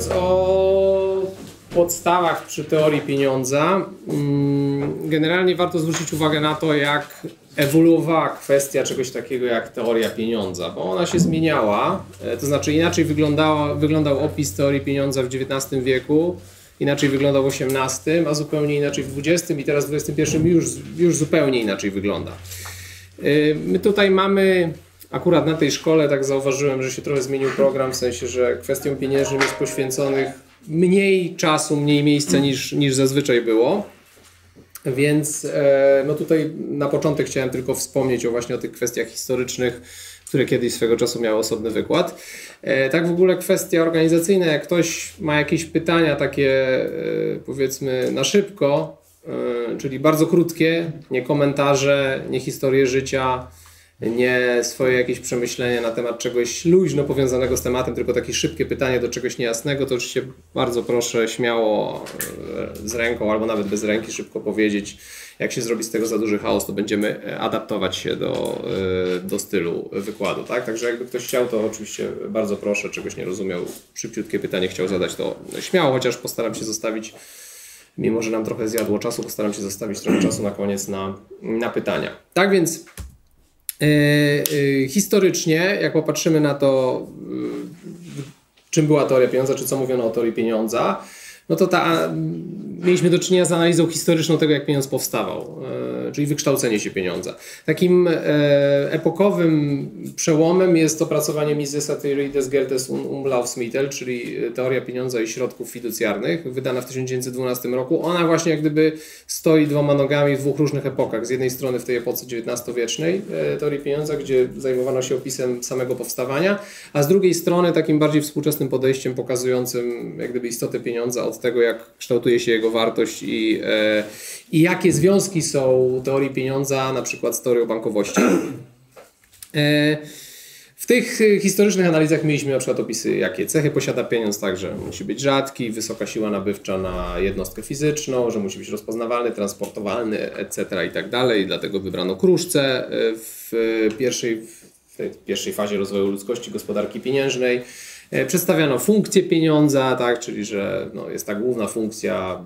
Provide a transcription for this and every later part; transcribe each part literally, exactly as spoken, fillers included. Mówiąc o podstawach przy teorii pieniądza, generalnie warto zwrócić uwagę na to, jak ewoluowała kwestia czegoś takiego jak teoria pieniądza, bo ona się zmieniała, to znaczy inaczej wyglądała, wyglądał opis teorii pieniądza w dziewiętnastym wieku, inaczej wyglądał w osiemnastym, a zupełnie inaczej w dwudziestym i teraz w dwudziestym pierwszym już, już zupełnie inaczej wygląda. My tutaj mamy, akurat na tej szkole tak zauważyłem, że się trochę zmienił program, w sensie, że kwestiom pieniężnym jest poświęconych mniej czasu, mniej miejsca niż, niż zazwyczaj było, więc no tutaj na początek chciałem tylko wspomnieć o właśnie o tych kwestiach historycznych, które kiedyś swego czasu miały osobny wykład. Tak w ogóle kwestia organizacyjna, jak ktoś ma jakieś pytania takie powiedzmy na szybko, czyli bardzo krótkie, nie komentarze, nie historie życia, nie swoje jakieś przemyślenie na temat czegoś luźno powiązanego z tematem, tylko takie szybkie pytanie do czegoś niejasnego, to oczywiście bardzo proszę śmiało z ręką albo nawet bez ręki szybko powiedzieć. Jak się zrobi z tego za duży chaos, to będziemy adaptować się do, do stylu wykładu. Tak? Także jakby ktoś chciał, to oczywiście bardzo proszę, czegoś nie rozumiał, szybciutkie pytanie chciał zadać, to śmiało, chociaż postaram się zostawić, mimo że nam trochę zjadło czasu, postaram się zostawić trochę czasu na koniec na, na pytania. Tak więc historycznie, jak popatrzymy na to, czym była teoria pieniądza, czy co mówiono o teorii pieniądza, no to ta, mieliśmy do czynienia z analizą historyczną tego, jak pieniądz powstawał, czyli wykształcenie się pieniądza. Takim epokowym przełomem jest opracowanie Misesa Theorie des Geldes und Umlaufsmittel, czyli teoria pieniądza i środków fiducjarnych, wydana w tysiąc dziewięćset dwunastym roku. Ona właśnie jak gdyby stoi dwoma nogami w dwóch różnych epokach. Z jednej strony w tej epoce dziewiętnastowiecznej teorii pieniądza, gdzie zajmowano się opisem samego powstawania, a z drugiej strony takim bardziej współczesnym podejściem pokazującym jak gdyby istotę pieniądza od tego, jak kształtuje się jego wartość i, i jakie związki są teorii pieniądza, na przykład z teorią bankowości. W tych historycznych analizach mieliśmy na przykład opisy, jakie cechy posiada pieniądz, tak, że musi być rzadki, wysoka siła nabywcza na jednostkę fizyczną, że musi być rozpoznawalny, transportowalny, et cetera i tak dalej. Dlatego wybrano kruszce w pierwszej, w pierwszej fazie rozwoju ludzkości, gospodarki pieniężnej. Przedstawiano funkcję pieniądza, tak, czyli że no, jest ta główna funkcja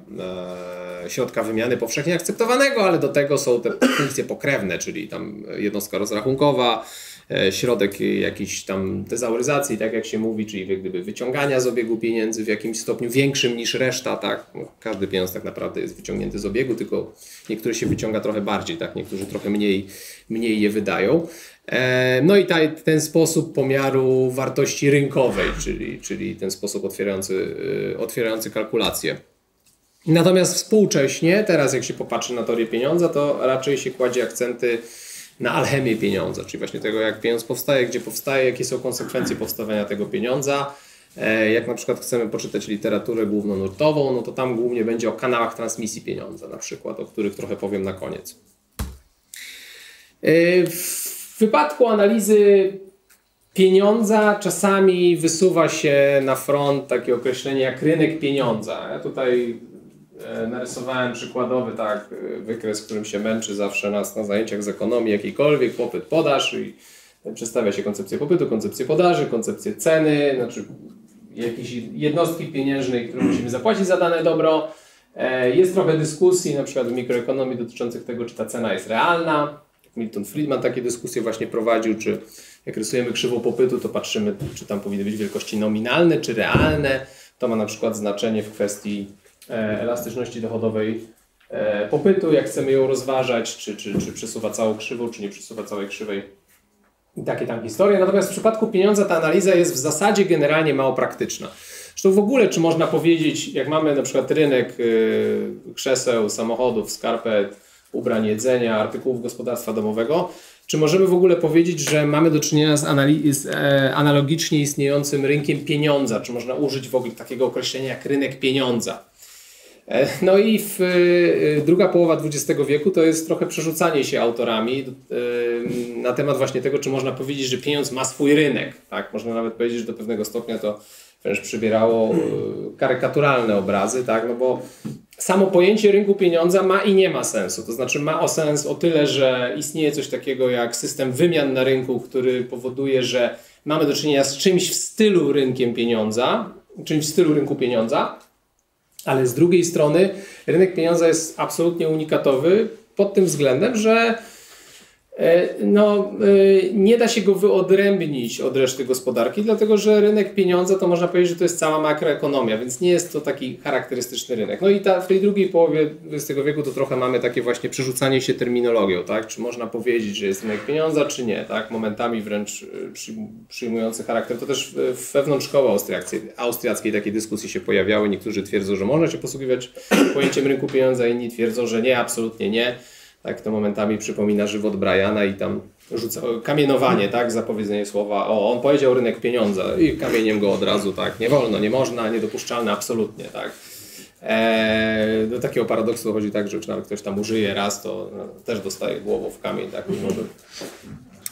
e, środka wymiany powszechnie akceptowanego, ale do tego są te funkcje pokrewne, czyli tam jednostka rozrachunkowa, e, środek jakiejś tam tezauryzacji, tak jak się mówi, czyli jak gdyby wyciągania z obiegu pieniędzy w jakimś stopniu większym niż reszta. Tak. No, każdy pieniądz tak naprawdę jest wyciągnięty z obiegu, tylko niektóre się wyciąga trochę bardziej, tak, niektórzy trochę mniej, mniej je wydają. No i ta, ten sposób pomiaru wartości rynkowej, czyli, czyli ten sposób otwierający, otwierający kalkulację. Natomiast współcześnie, teraz jak się popatrzy na teorię pieniądza, to raczej się kładzie akcenty na alchemię pieniądza, czyli właśnie tego, jak pieniądz powstaje, gdzie powstaje, jakie są konsekwencje powstawania tego pieniądza. Jak na przykład chcemy poczytać literaturę głównonurtową, no to tam głównie będzie o kanałach transmisji pieniądza na przykład, o których trochę powiem na koniec. W wypadku analizy pieniądza czasami wysuwa się na front takie określenie jak rynek pieniądza. Ja tutaj narysowałem przykładowy tak, wykres, którym się męczy zawsze nas na zajęciach z ekonomii jakiejkolwiek, popyt, podaż i przedstawia się koncepcję popytu, koncepcję podaży, koncepcję ceny, znaczy jakiejś jednostki pieniężnej, którą musimy zapłacić za dane dobro. Jest trochę dyskusji na przykład w mikroekonomii dotyczących tego, czy ta cena jest realna. Milton Friedman takie dyskusje właśnie prowadził, czy jak rysujemy krzywą popytu, to patrzymy, czy tam powinny być wielkości nominalne, czy realne. To ma na przykład znaczenie w kwestii elastyczności dochodowej popytu, jak chcemy ją rozważać, czy, czy, czy przesuwa całą krzywą, czy nie przesuwa całej krzywej. I takie tam historie. Natomiast w przypadku pieniądza ta analiza jest w zasadzie generalnie mało praktyczna. Zresztą w ogóle, czy można powiedzieć, jak mamy na przykład rynek krzeseł, samochodów, skarpet, ubrań, jedzenia, artykułów gospodarstwa domowego. Czy możemy w ogóle powiedzieć, że mamy do czynienia z, z e, analogicznie istniejącym rynkiem pieniądza? Czy można użyć w ogóle takiego określenia jak rynek pieniądza? E, no i w, e, druga połowa dwudziestego wieku to jest trochę przerzucanie się autorami e, na temat właśnie tego, czy można powiedzieć, że pieniądz ma swój rynek. Tak? Można nawet powiedzieć, że do pewnego stopnia to wręcz przybierało e, karykaturalne obrazy, tak? No bo samo pojęcie rynku pieniądza ma i nie ma sensu. To znaczy ma o sens o tyle, że istnieje coś takiego jak system wymian na rynku, który powoduje, że mamy do czynienia z czymś w stylu rynkiem pieniądza, czymś w stylu rynku pieniądza, ale z drugiej strony rynek pieniądza jest absolutnie unikatowy pod tym względem, że no, nie da się go wyodrębnić od reszty gospodarki, dlatego że rynek pieniądza to można powiedzieć, że to jest cała makroekonomia, więc nie jest to taki charakterystyczny rynek. No i ta, w tej drugiej połowie dwudziestego wieku to trochę mamy takie właśnie przerzucanie się terminologią, tak? Czy można powiedzieć, że jest rynek pieniądza, czy nie, tak? Momentami wręcz przyjmujący charakter. To też wewnątrz szkoły austriackiej, austriackiej takie dyskusje się pojawiały. Niektórzy twierdzą, że można się posługiwać pojęciem rynku pieniądza, inni twierdzą, że nie, absolutnie nie. Tak, to momentami przypomina żywot Briana i tam rzuca kamienowanie, tak, za powiedzenie słowa, o, on powiedział rynek pieniądza i kamieniem go od razu, tak, nie wolno, nie można, niedopuszczalne, absolutnie, tak. Eee, do takiego paradoksu dochodzi tak, że nawet ktoś tam użyje raz, to no, też dostaje głową w kamień, tak, może,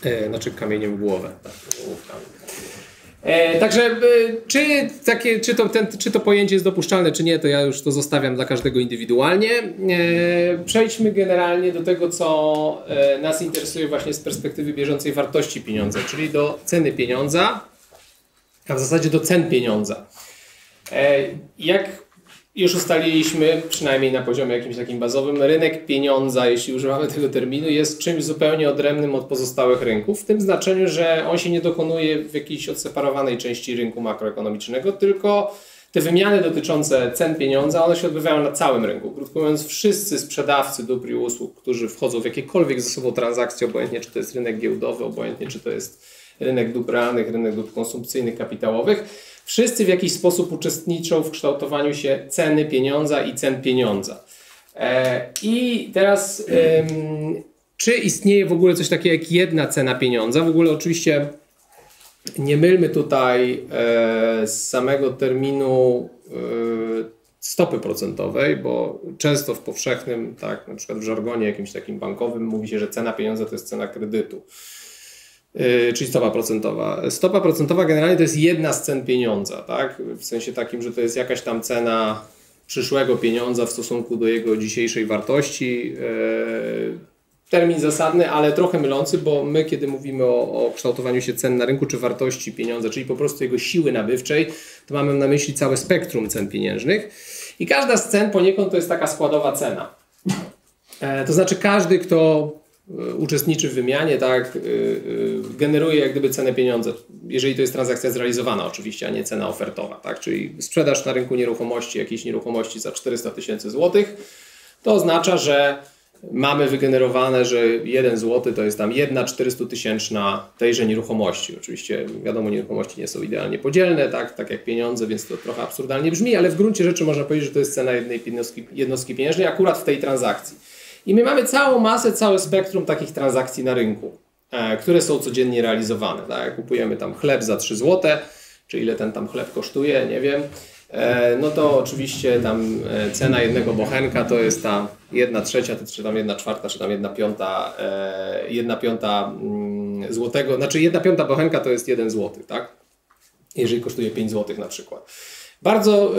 eee, znaczy kamieniem w głowę, tak, głową w kamień. E, także e, czy, takie, czy, to, ten, czy to pojęcie jest dopuszczalne, czy nie, to ja już to zostawiam dla każdego indywidualnie. E, przejdźmy generalnie do tego, co e, nas interesuje właśnie z perspektywy bieżącej wartości pieniądza, czyli do ceny pieniądza, a w zasadzie do cen pieniądza. E, jak już ustaliliśmy, przynajmniej na poziomie jakimś takim bazowym, rynek pieniądza, jeśli używamy tego terminu, jest czymś zupełnie odrębnym od pozostałych rynków, w tym znaczeniu, że on się nie dokonuje w jakiejś odseparowanej części rynku makroekonomicznego, tylko te wymiany dotyczące cen pieniądza, one się odbywają na całym rynku. Krótko mówiąc, wszyscy sprzedawcy dóbr i usług, którzy wchodzą w jakiekolwiek ze sobą transakcje, obojętnie czy to jest rynek giełdowy, obojętnie czy to jest rynek dóbr realnych, rynek dóbr konsumpcyjnych, kapitałowych, wszyscy w jakiś sposób uczestniczą w kształtowaniu się ceny pieniądza i cen pieniądza. E, I teraz, ym, czy istnieje w ogóle coś takiego jak jedna cena pieniądza? W ogóle oczywiście nie mylmy tutaj e, z samego terminu e, stopy procentowej, bo często w powszechnym, tak, na przykład w żargonie jakimś takim bankowym mówi się, że cena pieniądza to jest cena kredytu. Czyli stopa procentowa. Stopa procentowa generalnie to jest jedna z cen pieniądza, tak? W sensie takim, że to jest jakaś tam cena przyszłego pieniądza w stosunku do jego dzisiejszej wartości. Termin zasadny, ale trochę mylący, bo my kiedy mówimy o, o kształtowaniu się cen na rynku czy wartości pieniądza, czyli po prostu jego siły nabywczej, to mamy na myśli całe spektrum cen pieniężnych i każda z cen poniekąd to jest taka składowa cena. To znaczy każdy, kto uczestniczy w wymianie, tak, generuje jak gdyby cenę pieniądza, jeżeli to jest transakcja zrealizowana oczywiście, a nie cena ofertowa, tak, czyli sprzedaż na rynku nieruchomości, jakiejś nieruchomości za czterysta tysięcy złotych, to oznacza, że mamy wygenerowane, że jeden złoty to jest tam jedna czterystutysięczna tejże nieruchomości. Oczywiście wiadomo, nieruchomości nie są idealnie podzielne, tak, tak jak pieniądze, więc to trochę absurdalnie brzmi, ale w gruncie rzeczy można powiedzieć, że to jest cena jednej jednostki, jednostki pieniężnej akurat w tej transakcji. I my mamy całą masę, całe spektrum takich transakcji na rynku, e, które są codziennie realizowane. Tak? Kupujemy tam chleb za trzy złote, czy ile ten tam chleb kosztuje, nie wiem. E, no to oczywiście tam e, cena jednego bochenka to jest ta jedna trzecia, czy tam jedna czwarta, czy tam jedna piąta, e, jedna piąta mm, złotego. Znaczy jedna piąta bochenka to jest jeden złoty, tak? Jeżeli kosztuje pięć złotych na przykład. Bardzo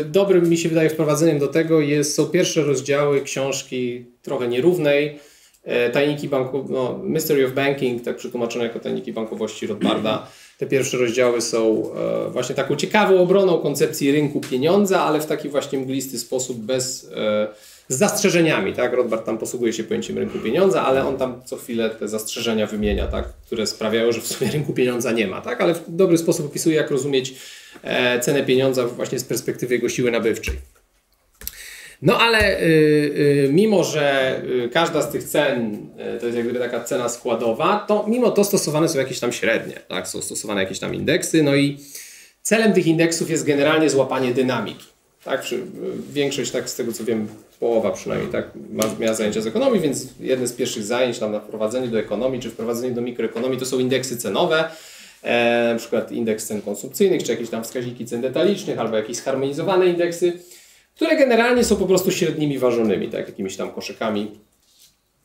y, dobrym mi się wydaje wprowadzeniem do tego jest, są pierwsze rozdziały książki trochę nierównej, e, tajniki banku, no, Mystery of Banking, tak przetłumaczone jako tajniki bankowości Rothbarda. Te pierwsze rozdziały są e, właśnie taką ciekawą obroną koncepcji rynku pieniądza, ale w taki właśnie mglisty sposób, bez, e, z zastrzeżeniami. Tak? Rothbard tam posługuje się pojęciem rynku pieniądza, ale on tam co chwilę te zastrzeżenia wymienia, tak? Które sprawiają, że w sumie rynku pieniądza nie ma. Tak? Ale w dobry sposób opisuje, jak rozumieć cenę pieniądza właśnie z perspektywy jego siły nabywczej. No ale y, y, mimo, że y, każda z tych cen y, to jest jak gdyby taka cena składowa, to mimo to stosowane są jakieś tam średnie, tak? Są stosowane jakieś tam indeksy, no i celem tych indeksów jest generalnie złapanie dynamiki. Tak? Większość, tak z tego co wiem, połowa przynajmniej, tak, miała zajęcia z ekonomii, więc jedne z pierwszych zajęć tam na wprowadzeniu do ekonomii czy wprowadzeniu do mikroekonomii to są indeksy cenowe. E, na przykład indeks cen konsumpcyjnych, czy jakieś tam wskaźniki cen detalicznych, albo jakieś zharmonizowane indeksy, które generalnie są po prostu średnimi ważonymi, tak, jakimiś tam koszykami.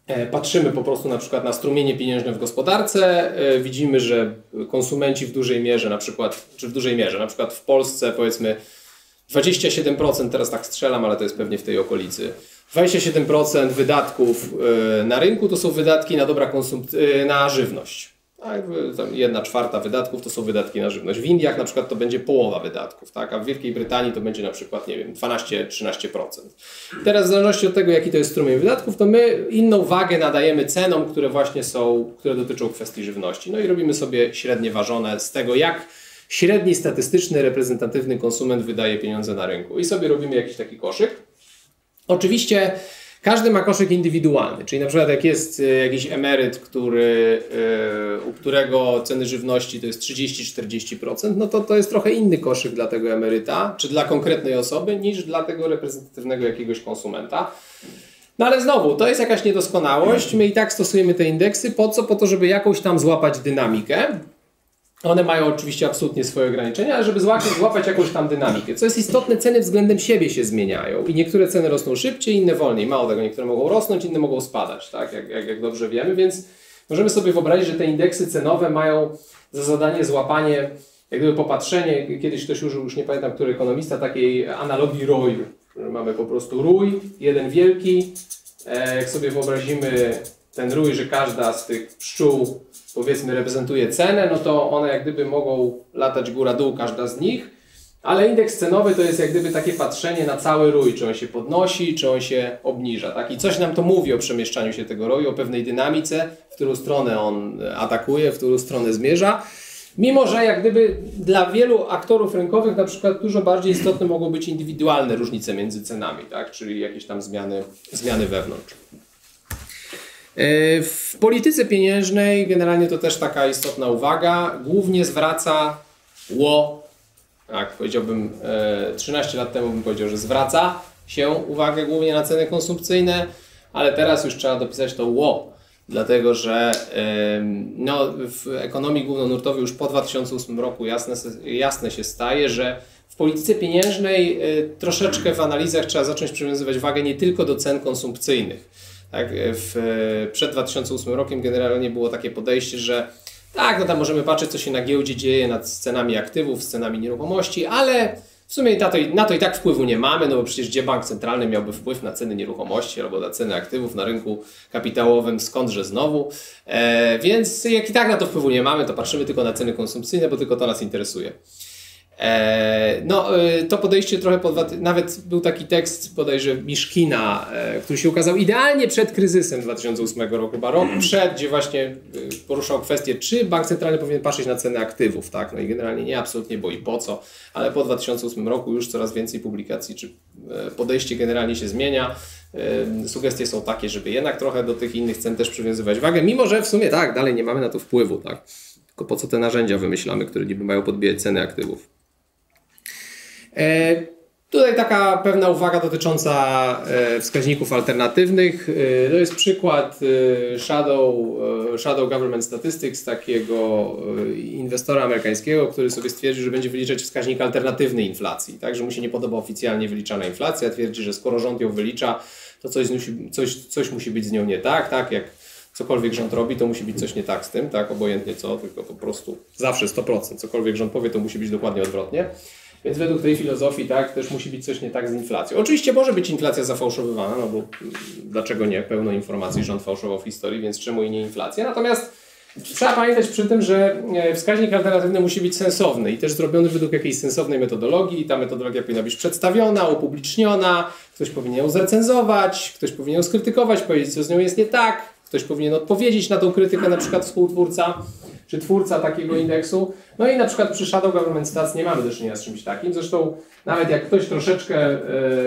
E, patrzymy po prostu na przykład na strumienie pieniężne w gospodarce, e, widzimy, że konsumenci w dużej mierze na przykład, czy w dużej mierze, na przykład w Polsce powiedzmy dwadzieścia siedem procent, teraz tak strzelam, ale to jest pewnie w tej okolicy, dwadzieścia siedem procent wydatków e, na rynku to są wydatki na dobra konsumpcyjne, na żywność. Tak? Jedna czwarta wydatków to są wydatki na żywność. W Indiach na przykład to będzie połowa wydatków, tak? A w Wielkiej Brytanii to będzie na przykład, nie wiem, dwanaście do trzynastu procent. Teraz w zależności od tego, jaki to jest strumień wydatków, to my inną wagę nadajemy cenom, które właśnie są, które dotyczą kwestii żywności. No i robimy sobie średnie ważone z tego, jak średni, statystyczny, reprezentatywny konsument wydaje pieniądze na rynku. I sobie robimy jakiś taki koszyk. Oczywiście każdy ma koszyk indywidualny, czyli na przykład jak jest jakiś emeryt, który, u którego ceny żywności to jest trzydzieści do czterdziestu procent, no to to jest trochę inny koszyk dla tego emeryta, czy dla konkretnej osoby, niż dla tego reprezentatywnego jakiegoś konsumenta. No ale znowu, to jest jakaś niedoskonałość, my i tak stosujemy te indeksy, po co? Po to, żeby jakąś tam złapać dynamikę. One mają oczywiście absolutnie swoje ograniczenia, ale żeby złapać jakąś tam dynamikę. Co jest istotne, ceny względem siebie się zmieniają i niektóre ceny rosną szybciej, inne wolniej. Mało tego, niektóre mogą rosnąć, inne mogą spadać, tak? jak, jak, jak dobrze wiemy, więc możemy sobie wyobrazić, że te indeksy cenowe mają za zadanie złapanie, jak gdyby popatrzenie, kiedyś ktoś użył, już nie pamiętam, który ekonomista, takiej analogii roju. Mamy po prostu rój, jeden wielki, jak sobie wyobrazimy ten rój, że każda z tych pszczół, powiedzmy, reprezentuje cenę, no to one jak gdyby mogą latać góra-dół, każda z nich, ale indeks cenowy to jest jak gdyby takie patrzenie na cały rój, czy on się podnosi, czy on się obniża, tak? I coś nam to mówi o przemieszczaniu się tego roju, o pewnej dynamice, w którą stronę on atakuje, w którą stronę zmierza, mimo że jak gdyby dla wielu aktorów rynkowych na przykład dużo bardziej istotne mogą być indywidualne różnice między cenami, tak? Czyli jakieś tam zmiany, zmiany wewnątrz. W polityce pieniężnej generalnie to też taka istotna uwaga, głównie zwraca ło, tak powiedziałbym, trzynaście lat temu bym powiedział, że zwraca się uwagę głównie na ceny konsumpcyjne, ale teraz już trzeba dopisać to ło, dlatego że no, w ekonomii głównonurtowej już po dwa tysiące ósmym roku jasne, jasne się staje, że w polityce pieniężnej troszeczkę w analizach trzeba zacząć przywiązywać wagę nie tylko do cen konsumpcyjnych. Tak, w, przed dwa tysiące ósmym rokiem generalnie było takie podejście, że tak, no tam możemy patrzeć, co się na giełdzie dzieje nad cenami aktywów, z cenami nieruchomości, ale w sumie na to, i, na to i tak wpływu nie mamy, no bo przecież gdzie bank centralny miałby wpływ na ceny nieruchomości albo na ceny aktywów na rynku kapitałowym, skądże znowu. E, więc jak i tak na to wpływu nie mamy, to patrzymy tylko na ceny konsumpcyjne, bo tylko to nas interesuje. No, to podejście trochę pod... Nawet był taki tekst, bodajże Miszkina, który się ukazał idealnie przed kryzysem dwa tysiące ósmego roku, chyba rok przed, gdzie właśnie poruszał kwestię, czy bank centralny powinien patrzeć na ceny aktywów, tak? No i generalnie nie, absolutnie, bo i po co, ale po dwa tysiące ósmym roku już coraz więcej publikacji, czy podejście generalnie się zmienia. Sugestie są takie, żeby jednak trochę do tych innych cen też przywiązywać wagę, mimo że w sumie tak, dalej nie mamy na to wpływu, tak? Tylko po co te narzędzia wymyślamy, które niby mają podbijać ceny aktywów. Tutaj taka pewna uwaga dotycząca wskaźników alternatywnych. To jest przykład Shadow, Shadow Government Statistics, takiego inwestora amerykańskiego, który sobie stwierdził, że będzie wyliczać wskaźnik alternatywny inflacji. Także mu się nie podoba oficjalnie wyliczana inflacja, twierdzi, że skoro rząd ją wylicza, to coś, coś, coś musi być z nią nie tak, tak jak cokolwiek rząd robi, to musi być coś nie tak z tym, tak obojętnie co, tylko po prostu zawsze sto procent, cokolwiek rząd powie, to musi być dokładnie odwrotnie. Więc według tej filozofii tak, też musi być coś nie tak z inflacją. Oczywiście może być inflacja zafałszowywana, no bo dlaczego nie? Pełno informacji rząd fałszował w historii, więc czemu i nie inflacja? Natomiast trzeba pamiętać przy tym, że wskaźnik alternatywny musi być sensowny i też zrobiony według jakiejś sensownej metodologii. Ta metodologia powinna być przedstawiona, upubliczniona, ktoś powinien ją zrecenzować, ktoś powinien ją skrytykować, powiedzieć, co z nią jest nie tak, ktoś powinien odpowiedzieć na tą krytykę, na przykład współtwórca czy twórca takiego indeksu. No i na przykład przy Shadow Government Stats nie mamy do czynienia z czymś takim. Zresztą nawet jak ktoś troszeczkę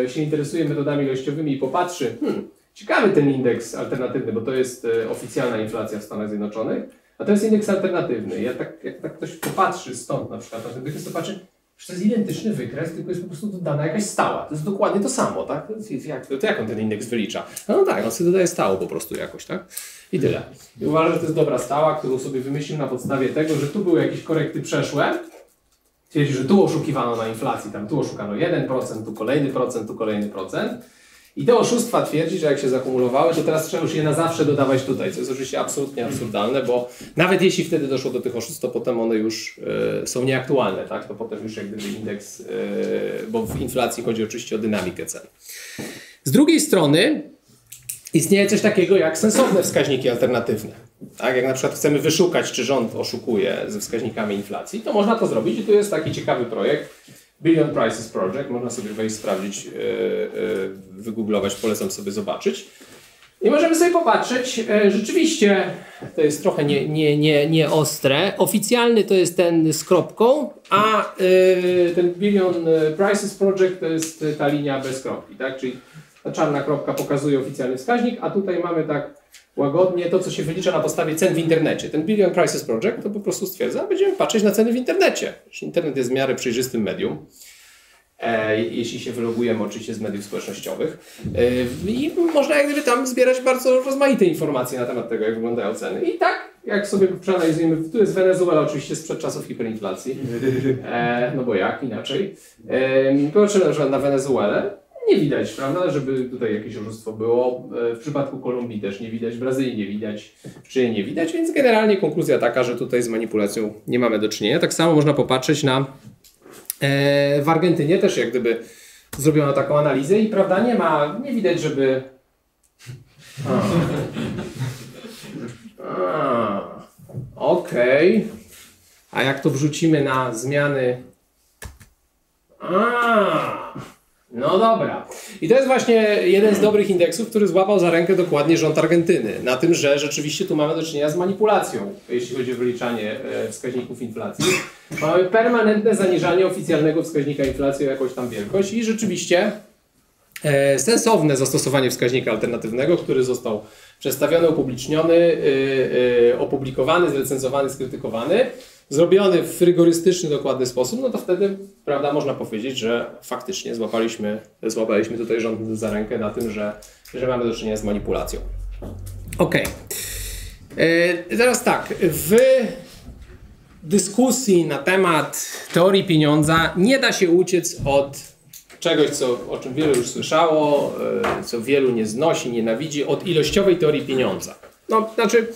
e, się interesuje metodami ilościowymi i popatrzy, hmm, ciekawy ten indeks alternatywny, bo to jest e, oficjalna inflacja w Stanach Zjednoczonych, a to jest indeks alternatywny. Ja tak, jak tak ktoś popatrzy stąd na przykład na ten wykres, to patrzy, że to jest identyczny wykres, tylko jest po prostu dodana jakaś stała. To jest dokładnie to samo, tak? To, jest, jak, to jak on ten indeks wylicza? No tak, on sobie dodaje stałą po prostu jakoś, tak? I tyle. I uważam, że to jest dobra stała, którą sobie wymyślił na podstawie tego, że tu były jakieś korekty przeszłe. Twierdzi, że tu oszukiwano na inflacji, tam tu oszukano jeden procent, tu kolejny procent, tu kolejny procent. I te oszustwa twierdzi, że jak się zakumulowały, to teraz trzeba już je na zawsze dodawać tutaj, co jest oczywiście absolutnie absurdalne, bo nawet jeśli wtedy doszło do tych oszustw, to potem one już y, są nieaktualne, tak? To potem już jak gdyby indeks, y, bo w inflacji chodzi oczywiście o dynamikę cen. Z drugiej strony istnieje coś takiego jak sensowne wskaźniki alternatywne. Tak? Jak na przykład chcemy wyszukać, czy rząd oszukuje ze wskaźnikami inflacji, to można to zrobić i tu jest taki ciekawy projekt Billion Prices Project, można sobie wejść, sprawdzić, yy, yy, wygooglować, polecam sobie zobaczyć. I możemy sobie popatrzeć, rzeczywiście to jest trochę nie, nie, nie, nie ostre. Oficjalny to jest ten z kropką, a yy, ten Billion Prices Project to jest ta linia bez kropki, tak? Czyli ta czarna kropka pokazuje oficjalny wskaźnik, a tutaj mamy tak łagodnie to, co się wylicza na podstawie cen w internecie. Ten Billion Prices Project to po prostu stwierdza, będziemy patrzeć na ceny w internecie. Internet jest w miarę przejrzystym medium. Jeśli się wylogujemy oczywiście z mediów społecznościowych i można jak gdyby tam zbierać bardzo rozmaite informacje na temat tego, jak wyglądają ceny. I tak, jak sobie przeanalizujemy, tu jest Wenezuela oczywiście sprzed czasów hiperinflacji, no bo jak inaczej. Popatrzymy na przykład na Wenezuelę, nie widać, prawda, żeby tutaj jakieś oszustwo było. W przypadku Kolumbii też nie widać, w Brazylii nie widać, w Czili nie widać, więc generalnie konkluzja taka, że tutaj z manipulacją nie mamy do czynienia. Tak samo można popatrzeć na w Argentynie też jak gdyby zrobiono taką analizę i prawda nie ma, nie widać, żeby... A. A. Okej. A jak to wrzucimy na zmiany... A. No dobra. I to jest właśnie jeden z dobrych indeksów, który złapał za rękę dokładnie rząd Argentyny. Na tym, że rzeczywiście tu mamy do czynienia z manipulacją, jeśli chodzi o wyliczanie wskaźników inflacji. Mamy permanentne zaniżanie oficjalnego wskaźnika inflacji o jakąś tam wielkość i rzeczywiście sensowne zastosowanie wskaźnika alternatywnego, który został przedstawiony, upubliczniony, opublikowany, zrecenzowany, skrytykowany, zrobiony w rygorystyczny, dokładny sposób, no to wtedy, prawda, można powiedzieć, że faktycznie złapaliśmy, złapaliśmy tutaj rząd za rękę na tym, że, że mamy do czynienia z manipulacją. Okej. Okay. Teraz tak, w dyskusji na temat teorii pieniądza nie da się uciec od czegoś, co, o czym wielu już słyszało, co wielu nie znosi, nienawidzi, od ilościowej teorii pieniądza. No, znaczy...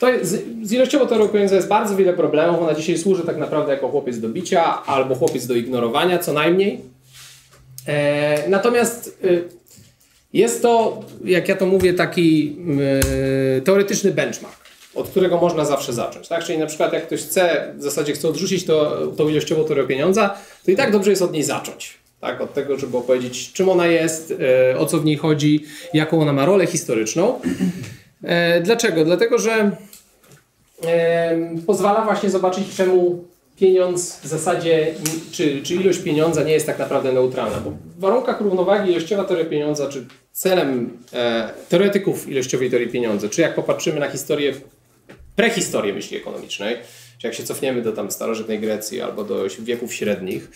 To jest, z ilościowo teorią pieniądza jest bardzo wiele problemów. Ona dzisiaj służy tak naprawdę jako chłopiec do bicia albo chłopiec do ignorowania, co najmniej. E, natomiast e, jest to, jak ja to mówię, taki e, teoretyczny benchmark, od którego można zawsze zacząć. Tak? Czyli na przykład jak ktoś chce, w zasadzie chce odrzucić to, tą ilościową teorię pieniądza, to i tak dobrze jest od niej zacząć. Tak? Od tego, żeby opowiedzieć, czym ona jest, e, o co w niej chodzi, jaką ona ma rolę historyczną. E, dlaczego? Dlatego, że e, pozwala właśnie zobaczyć, czemu pieniądz w zasadzie, czy, czy ilość pieniądza nie jest tak naprawdę neutralna. Bo w warunkach równowagi ilościowa teoria pieniądza, czy celem e, teoretyków ilościowej teorii pieniądza, czy jak popatrzymy na historię, prehistorię myśli ekonomicznej, czy jak się cofniemy do tam starożytnej Grecji albo do wieków średnich,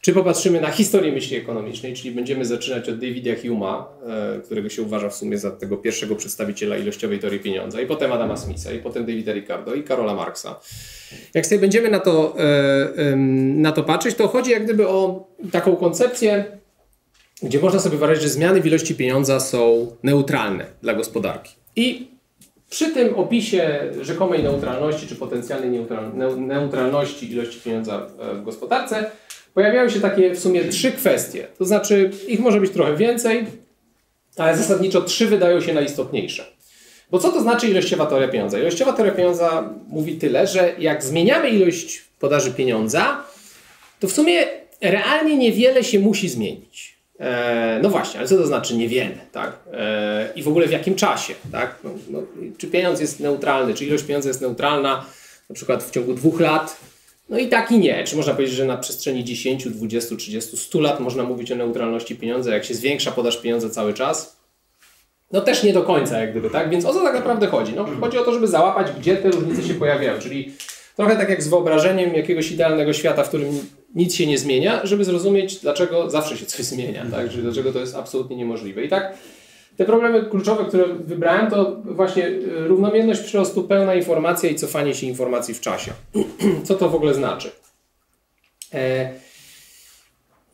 czy popatrzymy na historię myśli ekonomicznej, czyli będziemy zaczynać od Davida Hume'a, którego się uważa w sumie za tego pierwszego przedstawiciela ilościowej teorii pieniądza, i potem Adama Smitha, i potem Davida Ricardo i Karola Marksa. Jak sobie będziemy na to, na to patrzeć, to chodzi jak gdyby o taką koncepcję, gdzie można sobie wyobrazić, że zmiany w ilości pieniądza są neutralne dla gospodarki. I przy tym opisie rzekomej neutralności, czy potencjalnej neutralności ilości pieniądza w gospodarce, pojawiają się takie w sumie trzy kwestie, to znaczy ich może być trochę więcej, ale zasadniczo trzy wydają się najistotniejsze. Bo co to znaczy ilościowa teoria pieniądza? Ilościowa teoria pieniądza mówi tyle, że jak zmieniamy ilość podaży pieniądza, to w sumie realnie niewiele się musi zmienić. Eee, no właśnie, ale co to znaczy niewiele? Tak? Eee, I w ogóle w jakim czasie? Tak? No, no, czy pieniądz jest neutralny? Czy ilość pieniądza jest neutralna na przykład w ciągu dwóch lat? No i tak i nie. Czy można powiedzieć, że na przestrzeni dziesięciu, dwudziestu, trzydziestu, stu lat można mówić o neutralności pieniądza, jak się zwiększa podaż pieniądza cały czas? No też nie do końca jak gdyby, tak? Więc o co tak naprawdę chodzi? No, chodzi o to, żeby załapać, gdzie te różnice się pojawiają, czyli trochę tak jak z wyobrażeniem jakiegoś idealnego świata, w którym nic się nie zmienia, żeby zrozumieć, dlaczego zawsze się coś zmienia, tak? Czyli dlaczego to jest absolutnie niemożliwe. I tak te problemy kluczowe, które wybrałem, to właśnie równomierność przyrostu, pełna informacja i cofanie się informacji w czasie. Co to w ogóle znaczy?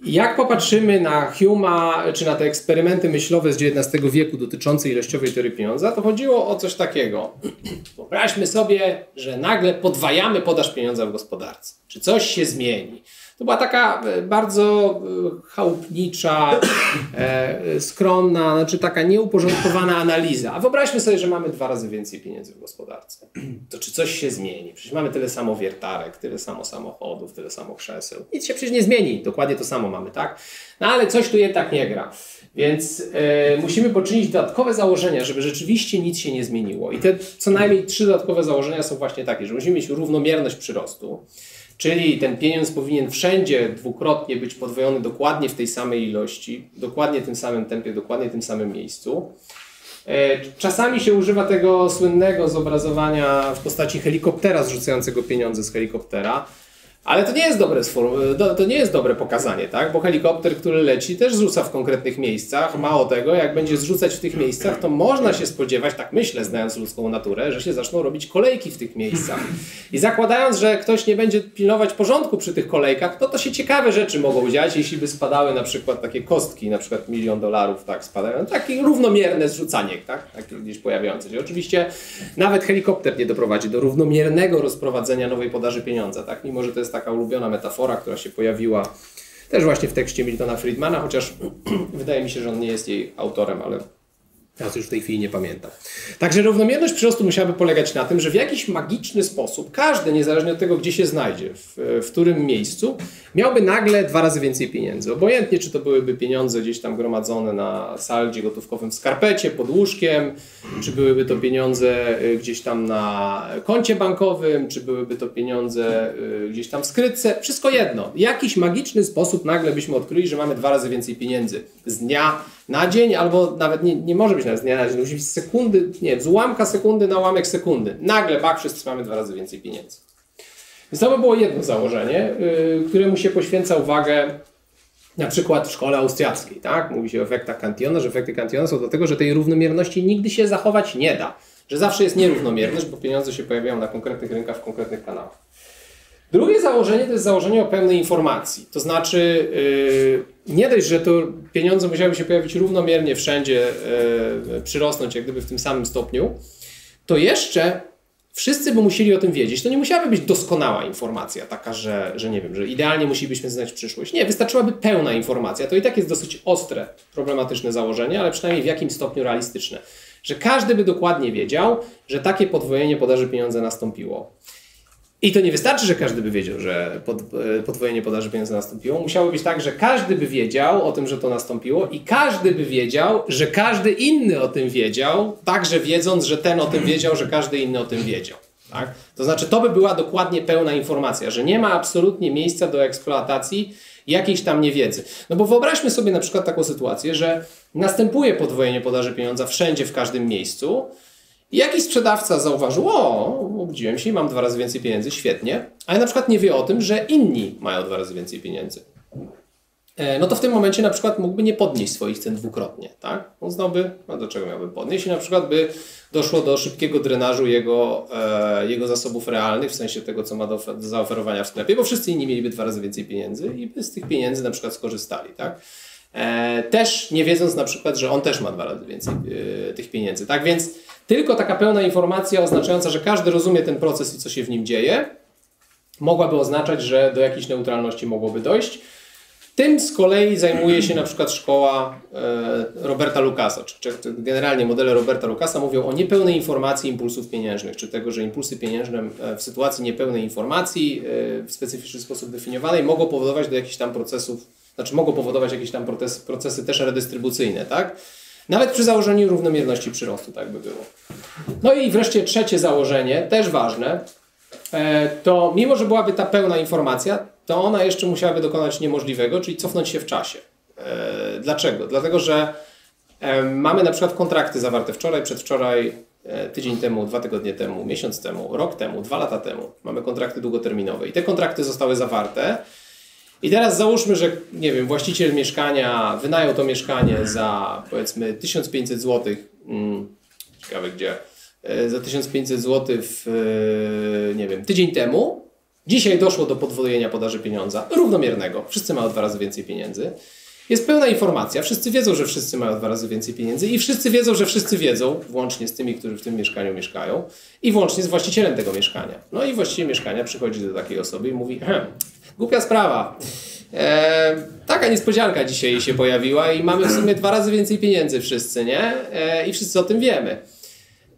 Jak popatrzymy na Hume'a, czy na te eksperymenty myślowe z dziewiętnastego wieku dotyczące ilościowej teorii pieniądza, to chodziło o coś takiego. Wyobraźmy sobie, że nagle podwajamy podaż pieniądza w gospodarce. Czy coś się zmieni? To była taka bardzo chałupnicza, skromna, znaczy taka nieuporządkowana analiza. A wyobraźmy sobie, że mamy dwa razy więcej pieniędzy w gospodarce. To czy coś się zmieni? Przecież mamy tyle samo wiertarek, tyle samo samochodów, tyle samo krzeseł. Nic się przecież nie zmieni. Dokładnie to samo mamy, tak? No ale coś tu jednak nie gra. Więc e, musimy poczynić dodatkowe założenia, żeby rzeczywiście nic się nie zmieniło. I te co najmniej trzy dodatkowe założenia są właśnie takie, że musimy mieć równomierność przyrostu. Czyli ten pieniądz powinien wszędzie dwukrotnie być podwojony dokładnie w tej samej ilości, dokładnie w tym samym tempie, dokładnie w tym samym miejscu. Czasami się używa tego słynnego zobrazowania w postaci helikoptera zrzucającego pieniądze z helikoptera, ale to nie jest dobre, to nie jest dobre pokazanie, tak? Bo helikopter, który leci, też zrzuca w konkretnych miejscach. Mało tego, jak będzie zrzucać w tych miejscach, to można się spodziewać, tak myślę, znając ludzką naturę, że się zaczną robić kolejki w tych miejscach. I zakładając, że ktoś nie będzie pilnować porządku przy tych kolejkach, to to się ciekawe rzeczy mogą dziać, jeśli by spadały na przykład takie kostki, na przykład milion dolarów, tak spadają, takie równomierne zrzucanie, tak? Takie gdzieś pojawiające się. Oczywiście nawet helikopter nie doprowadzi do równomiernego rozprowadzenia nowej podaży pieniądza, tak? Mimo że to jest taka ulubiona metafora, która się pojawiła też właśnie w tekście Miltona Friedmana, chociaż wydaje mi się, że on nie jest jej autorem, ale teraz już w tej chwili nie pamiętam. Także równomierność przyrostu musiałaby polegać na tym, że w jakiś magiczny sposób każdy, niezależnie od tego, gdzie się znajdzie, w, w którym miejscu, miałby nagle dwa razy więcej pieniędzy. Obojętnie, czy to byłyby pieniądze gdzieś tam gromadzone na saldzie gotówkowym w skarpecie, pod łóżkiem, czy byłyby to pieniądze gdzieś tam na koncie bankowym, czy byłyby to pieniądze gdzieś tam w skrytce. Wszystko jedno. W jakiś magiczny sposób nagle byśmy odkryli, że mamy dwa razy więcej pieniędzy z dnia na dzień, albo nawet nie, nie może być nawet z dnia na dzień, musi być z sekundy, nie, z ułamka sekundy na ułamek sekundy. Nagle, bak, wszyscy mamy dwa razy więcej pieniędzy. Więc to by było jedno założenie, yy, któremu się poświęca uwagę na przykład w szkole austriackiej, tak? Mówi się o efektach Cantillona, że efekty Cantillona są dlatego, że tej równomierności nigdy się zachować nie da. Że zawsze jest nierównomierność, bo pieniądze się pojawiają na konkretnych rynkach, w konkretnych kanałach. Drugie założenie to jest założenie o pełnej informacji. To znaczy, yy, nie dość, że to pieniądze musiały się pojawić równomiernie wszędzie, yy, przyrosnąć jak gdyby w tym samym stopniu, to jeszcze wszyscy by musieli o tym wiedzieć. To nie musiałaby być doskonała informacja, taka, że, że nie wiem, że idealnie musielibyśmy znać przyszłość. Nie, wystarczyłaby pełna informacja. To i tak jest dosyć ostre, problematyczne założenie, ale przynajmniej w jakim stopniu realistyczne. Że każdy by dokładnie wiedział, że takie podwojenie podaży pieniądza nastąpiło. I to nie wystarczy, że każdy by wiedział, że pod, podwojenie podaży pieniędzy nastąpiło. Musiało być tak, że każdy by wiedział o tym, że to nastąpiło i każdy by wiedział, że każdy inny o tym wiedział, także wiedząc, że ten o tym wiedział, że każdy inny o tym wiedział. Tak? To znaczy, to by była dokładnie pełna informacja, że nie ma absolutnie miejsca do eksploatacji jakiejś tam niewiedzy. No bo wyobraźmy sobie na przykład taką sytuację, że następuje podwojenie podaży pieniądza wszędzie, w każdym miejscu. I jakiś sprzedawca zauważył, o, obudziłem się i mam dwa razy więcej pieniędzy, świetnie, ale na przykład nie wie o tym, że inni mają dwa razy więcej pieniędzy. No to w tym momencie na przykład mógłby nie podnieść swoich cen dwukrotnie, tak? Uznałby, no do czego miałby podnieść? I na przykład by doszło do szybkiego drenażu jego, e, jego zasobów realnych, w sensie tego, co ma do, do zaoferowania w sklepie, bo wszyscy inni mieliby dwa razy więcej pieniędzy i by z tych pieniędzy na przykład skorzystali, tak? E, też nie wiedząc na przykład, że on też ma dwa razy więcej e, tych pieniędzy, tak? Więc tylko taka pełna informacja oznaczająca, że każdy rozumie ten proces i co się w nim dzieje, mogłaby oznaczać, że do jakiejś neutralności mogłoby dojść. Tym z kolei zajmuje się na przykład szkoła e, Roberta Lukasa. Czy, czy, generalnie modele Roberta Lukasa mówią o niepełnej informacji impulsów pieniężnych, czy tego, że impulsy pieniężne w sytuacji niepełnej informacji e, w specyficzny sposób definiowanej mogą powodować do jakichś tam procesów, znaczy mogą powodować jakieś tam procesy, procesy też redystrybucyjne, tak? Nawet przy założeniu równomierności przyrostu tak by było. No i wreszcie trzecie założenie, też ważne, to mimo, że byłaby ta pełna informacja, to ona jeszcze musiałaby dokonać niemożliwego, czyli cofnąć się w czasie. Dlaczego? Dlatego, że mamy na przykład kontrakty zawarte wczoraj, przedwczoraj, tydzień temu, dwa tygodnie temu, miesiąc temu, rok temu, dwa lata temu. Mamy kontrakty długoterminowe i te kontrakty zostały zawarte. I teraz załóżmy, że nie wiem, właściciel mieszkania wynajął to mieszkanie za powiedzmy tysiąc pięćset złotych, hmm, ciekawe gdzie, za tysiąc pięćset złotych w, nie wiem, tydzień temu. Dzisiaj doszło do podwojenia podaży pieniądza, równomiernego, wszyscy mają dwa razy więcej pieniędzy. Jest pełna informacja, wszyscy wiedzą, że wszyscy mają dwa razy więcej pieniędzy i wszyscy wiedzą, że wszyscy wiedzą, włącznie z tymi, którzy w tym mieszkaniu mieszkają i włącznie z właścicielem tego mieszkania. No i właściciel mieszkania przychodzi do takiej osoby i mówi, Głupia sprawa. E, taka niespodzianka dzisiaj się pojawiła i mamy w sumie dwa razy więcej pieniędzy wszyscy, nie? E, I wszyscy o tym wiemy.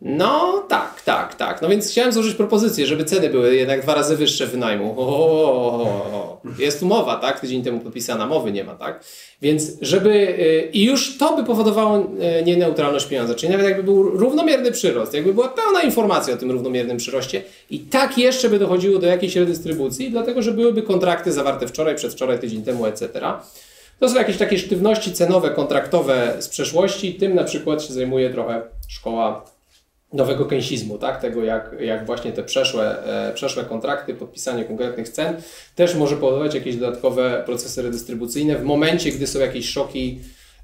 No tak, tak, tak. No więc chciałem złożyć propozycję, żeby ceny były jednak dwa razy wyższe wynajmu. O, o, o, o. Jest umowa, tak? Tydzień temu podpisana, mowy nie ma, tak? Więc żeby... I już to by powodowało nieneutralność pieniądza. Czyli nawet jakby był równomierny przyrost, jakby była pełna informacja o tym równomiernym przyroście i tak jeszcze by dochodziło do jakiejś redystrybucji, dlatego że byłyby kontrakty zawarte wczoraj, przedwczoraj, tydzień temu, et cetera. To są jakieś takie sztywności cenowe, kontraktowe z przeszłości. Tym na przykład się zajmuje trochę szkoła nowego keynesizmu, tak? Tego jak, jak właśnie te przeszłe, e, przeszłe kontrakty, podpisanie konkretnych cen też może powodować jakieś dodatkowe procesy redystrybucyjne w momencie, gdy są jakieś szoki,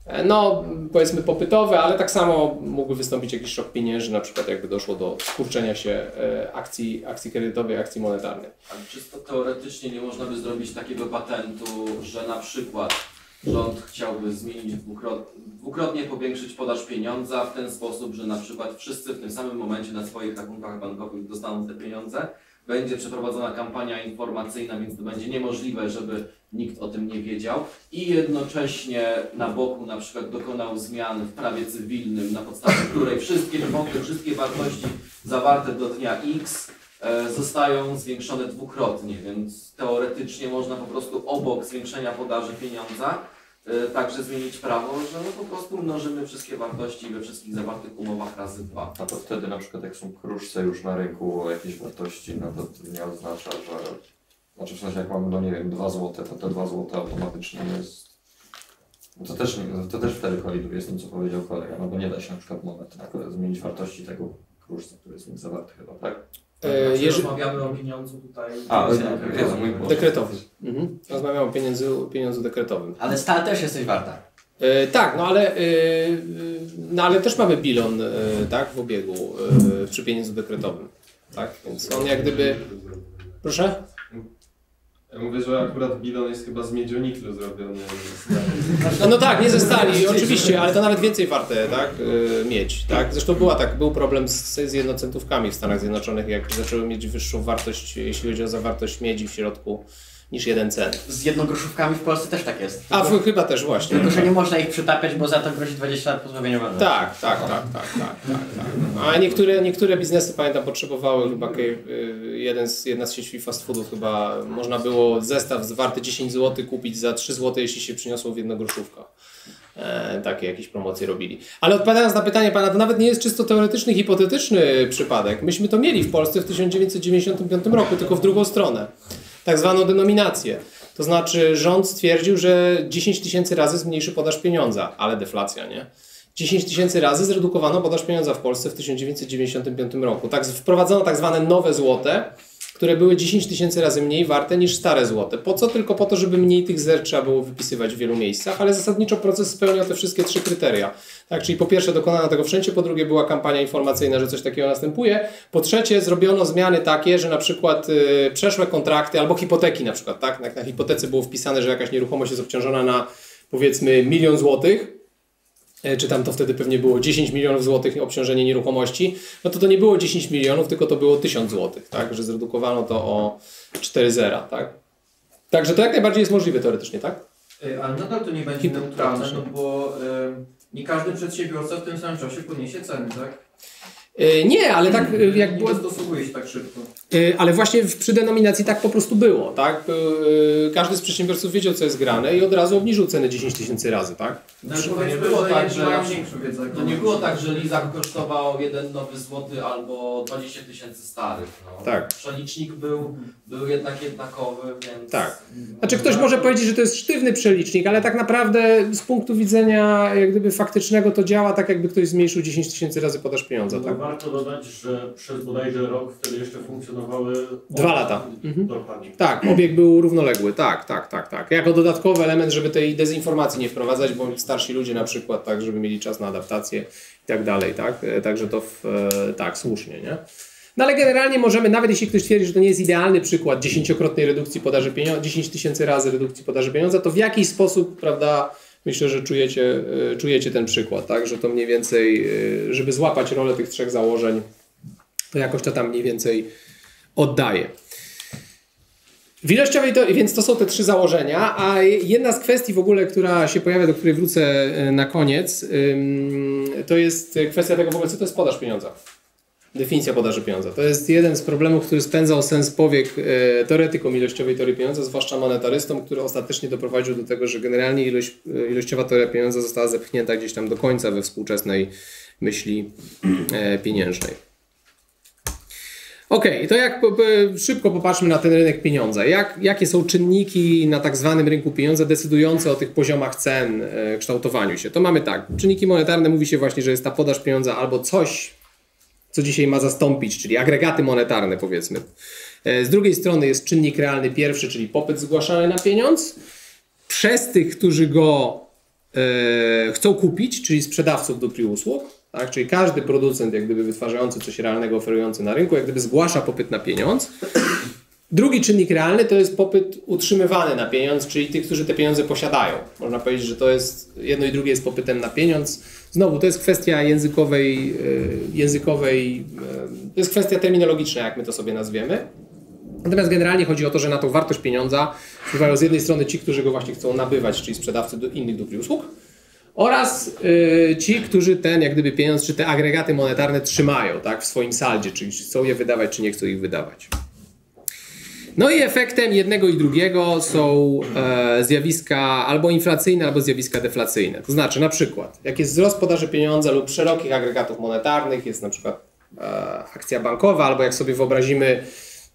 e, no powiedzmy popytowe, ale tak samo mógłby wystąpić jakiś szok pieniężny, na przykład jakby doszło do skurczenia się e, akcji, akcji kredytowej, akcji monetarnej. Ale czysto teoretycznie nie można by zrobić takiego patentu, że na przykład rząd chciałby zmienić dwukrotnie, dwukrotnie powiększyć podaż pieniądza w ten sposób, że na przykład wszyscy w tym samym momencie na swoich rachunkach bankowych dostaną te pieniądze. Będzie przeprowadzona kampania informacyjna, więc to będzie niemożliwe, żeby nikt o tym nie wiedział. I jednocześnie na boku na przykład dokonał zmian w prawie cywilnym, na podstawie której wszystkie kwoty, wszystkie wartości zawarte do dnia X zostają zwiększone dwukrotnie, więc teoretycznie można po prostu obok zwiększenia podaży pieniądza yy, także zmienić prawo, że no po prostu mnożymy wszystkie wartości we wszystkich zawartych umowach razy dwa. A to wtedy na przykład jak są kruszce już na rynku o jakiejś wartości, no to nie oznacza, że... Znaczy w sensie jak mamy, no nie wiem, dwa złote, to te dwa złote automatycznie jest... No to też, to też wtedy koliduje z tym, co powiedział kolega, no bo nie da się na przykład monety zmienić wartości tego kruszca, który jest w nim zawarty chyba, tak? Znaczy, Jerzy... Rozmawiamy o pieniądzu tutaj A, dekretowym. dekretowym. Mhm. Rozmawiamy o pieniądzu, pieniądzu dekretowym. Ale stal też jesteś warta. E, tak, no ale, e, no ale też mamy bilon e, tak, w obiegu e, przy pieniądzu dekretowym. Tak? Więc on jak gdyby... Proszę? Ja mówię, że akurat bilon jest chyba z miedzioniklu zrobiony. No, no tak, nie ze stali, oczywiście, ale to nawet więcej warte, tak, mieć, tak. Zresztą była tak, był problem z, z jednocentówkami w Stanach Zjednoczonych, jak zaczęły mieć wyższą wartość, jeśli chodzi o zawartość miedzi w środku, niż jeden cent. Z jednogroszówkami w Polsce też tak jest. Tylko, A w, chyba też właśnie. Tylko, że nie można ich przytapiać, bo za to grozi dwadzieścia lat pozbawienia wolności. Tak, tak, tak, tak, tak, tak, tak. A niektóre, niektóre biznesy, pamiętam, potrzebowały chyba jeden z, jedna z sieci fast foodów chyba można było zestaw warty dziesięć złotych kupić za trzy złote, jeśli się przyniosło w jednogroszówkach. E, takie jakieś promocje robili. Ale odpowiadając na pytanie pana, to nawet nie jest czysto teoretyczny, hipotetyczny przypadek. Myśmy to mieli w Polsce w tysiąc dziewięćset dziewięćdziesiątym piątym roku, tylko w drugą stronę. Tak zwaną denominację. To znaczy rząd stwierdził, że dziesięć tysięcy razy zmniejszy podaż pieniądza, ale deflacja, nie? dziesięć tysięcy razy zredukowano podaż pieniądza w Polsce w tysiąc dziewięćset dziewięćdziesiątym piątym roku. Tak, wprowadzono tak zwane nowe złote, które były dziesięć tysięcy razy mniej warte niż stare złote. Po co? Tylko po to, żeby mniej tych zer trzeba było wypisywać w wielu miejscach, ale zasadniczo proces spełniał te wszystkie trzy kryteria. Tak, czyli po pierwsze dokonano tego wszędzie, po drugie była kampania informacyjna, że coś takiego następuje, po trzecie zrobiono zmiany takie, że na przykład yy, przeszłe kontrakty albo hipoteki na przykład, tak? Na, na hipotece było wpisane, że jakaś nieruchomość jest obciążona na powiedzmy milion złotych, czy tam to wtedy pewnie było dziesięć milionów złotych obciążenie nieruchomości, no to to nie było dziesięć milionów, tylko to było tysiąc złotych, tak? Że zredukowano to o cztery zera, tak? Także to jak najbardziej jest możliwe teoretycznie, tak? Ale nadal to nie będzie Hip neutralne, no bo y, nie każdy przedsiębiorca w tym samym czasie podniesie ceny, tak? Y, nie, ale tak y, jak było... Nie dostosowuje się tak szybko. Y, ale właśnie w, przy denominacji tak po prostu było, tak? Y, każdy z przedsiębiorców wiedział, co jest grane i od razu obniżył cenę dziesięć tysięcy razy, tak? No, to nie było tak, że, to nie było tak, że Lizak kosztował jeden nowy złoty albo dwadzieścia tysięcy starych. No. Tak. Przelicznik był, był jednak jednakowy, więc... Tak. Znaczy ktoś może powiedzieć, że to jest sztywny przelicznik, ale tak naprawdę z punktu widzenia jak gdyby faktycznego to działa tak, jakby ktoś zmniejszył dziesięć tysięcy razy podaż pieniądza. No, tak? Warto dodać, że przez bodajże rok wtedy jeszcze funkcjonowały... Dwa lata. Mhm. Tak, obieg był równoległy. Tak, tak, tak, tak. Jako dodatkowy element, żeby tej dezinformacji nie wprowadzać, bo starsi ludzie na przykład, tak, żeby mieli czas na adaptację i tak dalej, tak? Także to w, tak, słusznie, nie? No ale generalnie możemy, nawet jeśli ktoś twierdzi, że to nie jest idealny przykład dziesięciokrotnej redukcji podaży pieniądza, dziesięć tysięcy razy redukcji podaży pieniądza, to w jakiś sposób, prawda, myślę, że czujecie, czujecie ten przykład, tak? Że to mniej więcej, żeby złapać rolę tych trzech założeń, to jakoś to tam mniej więcej oddaje. Ilościowej, to, więc to są te trzy założenia, a jedna z kwestii w ogóle, która się pojawia, do której wrócę na koniec, to jest kwestia tego w ogóle, co to jest podaż pieniądza. Definicja podaży pieniądza. To jest jeden z problemów, który spędzał sens powiek teoretykom ilościowej teorii pieniądza, zwłaszcza monetarystom, który ostatecznie doprowadził do tego, że generalnie ilość, ilościowa teoria pieniądza została zepchnięta gdzieś tam do końca we współczesnej myśli pieniężnej. Okej, okay, to jak szybko popatrzmy na ten rynek pieniądza. Jak, jakie są czynniki na tak zwanym rynku pieniądza decydujące o tych poziomach cen, kształtowaniu się? To mamy tak, czynniki monetarne, mówi się właśnie, że jest ta podaż pieniądza albo coś, co dzisiaj ma zastąpić, czyli agregaty monetarne, powiedzmy. Z drugiej strony jest czynnik realny pierwszy, czyli popyt zgłaszany na pieniądz przez tych, którzy go e, chcą kupić, czyli sprzedawców dóbr i usług. Tak, czyli każdy producent, jak gdyby wytwarzający coś realnego, oferujący na rynku, jak gdyby zgłasza popyt na pieniądz. Drugi czynnik realny to jest popyt utrzymywany na pieniądz, czyli tych, którzy te pieniądze posiadają. Można powiedzieć, że to jest jedno i drugie jest popytem na pieniądz. Znowu, to jest kwestia językowej, językowej, to jest kwestia terminologiczna, jak my to sobie nazwiemy. Natomiast generalnie chodzi o to, że na tą wartość pieniądza wpływają z jednej strony ci, którzy go właśnie chcą nabywać, czyli sprzedawcy do innych dóbr i usług, oraz y, ci, którzy ten jak gdyby pieniądz, czy te agregaty monetarne trzymają, tak, w swoim saldzie, czyli czy chcą je wydawać, czy nie chcą ich wydawać. No i efektem jednego i drugiego są e, zjawiska albo inflacyjne, albo zjawiska deflacyjne. To znaczy na przykład, jak jest wzrost podaży pieniądza lub szerokich agregatów monetarnych, jest na przykład e, akcja bankowa, albo jak sobie wyobrazimy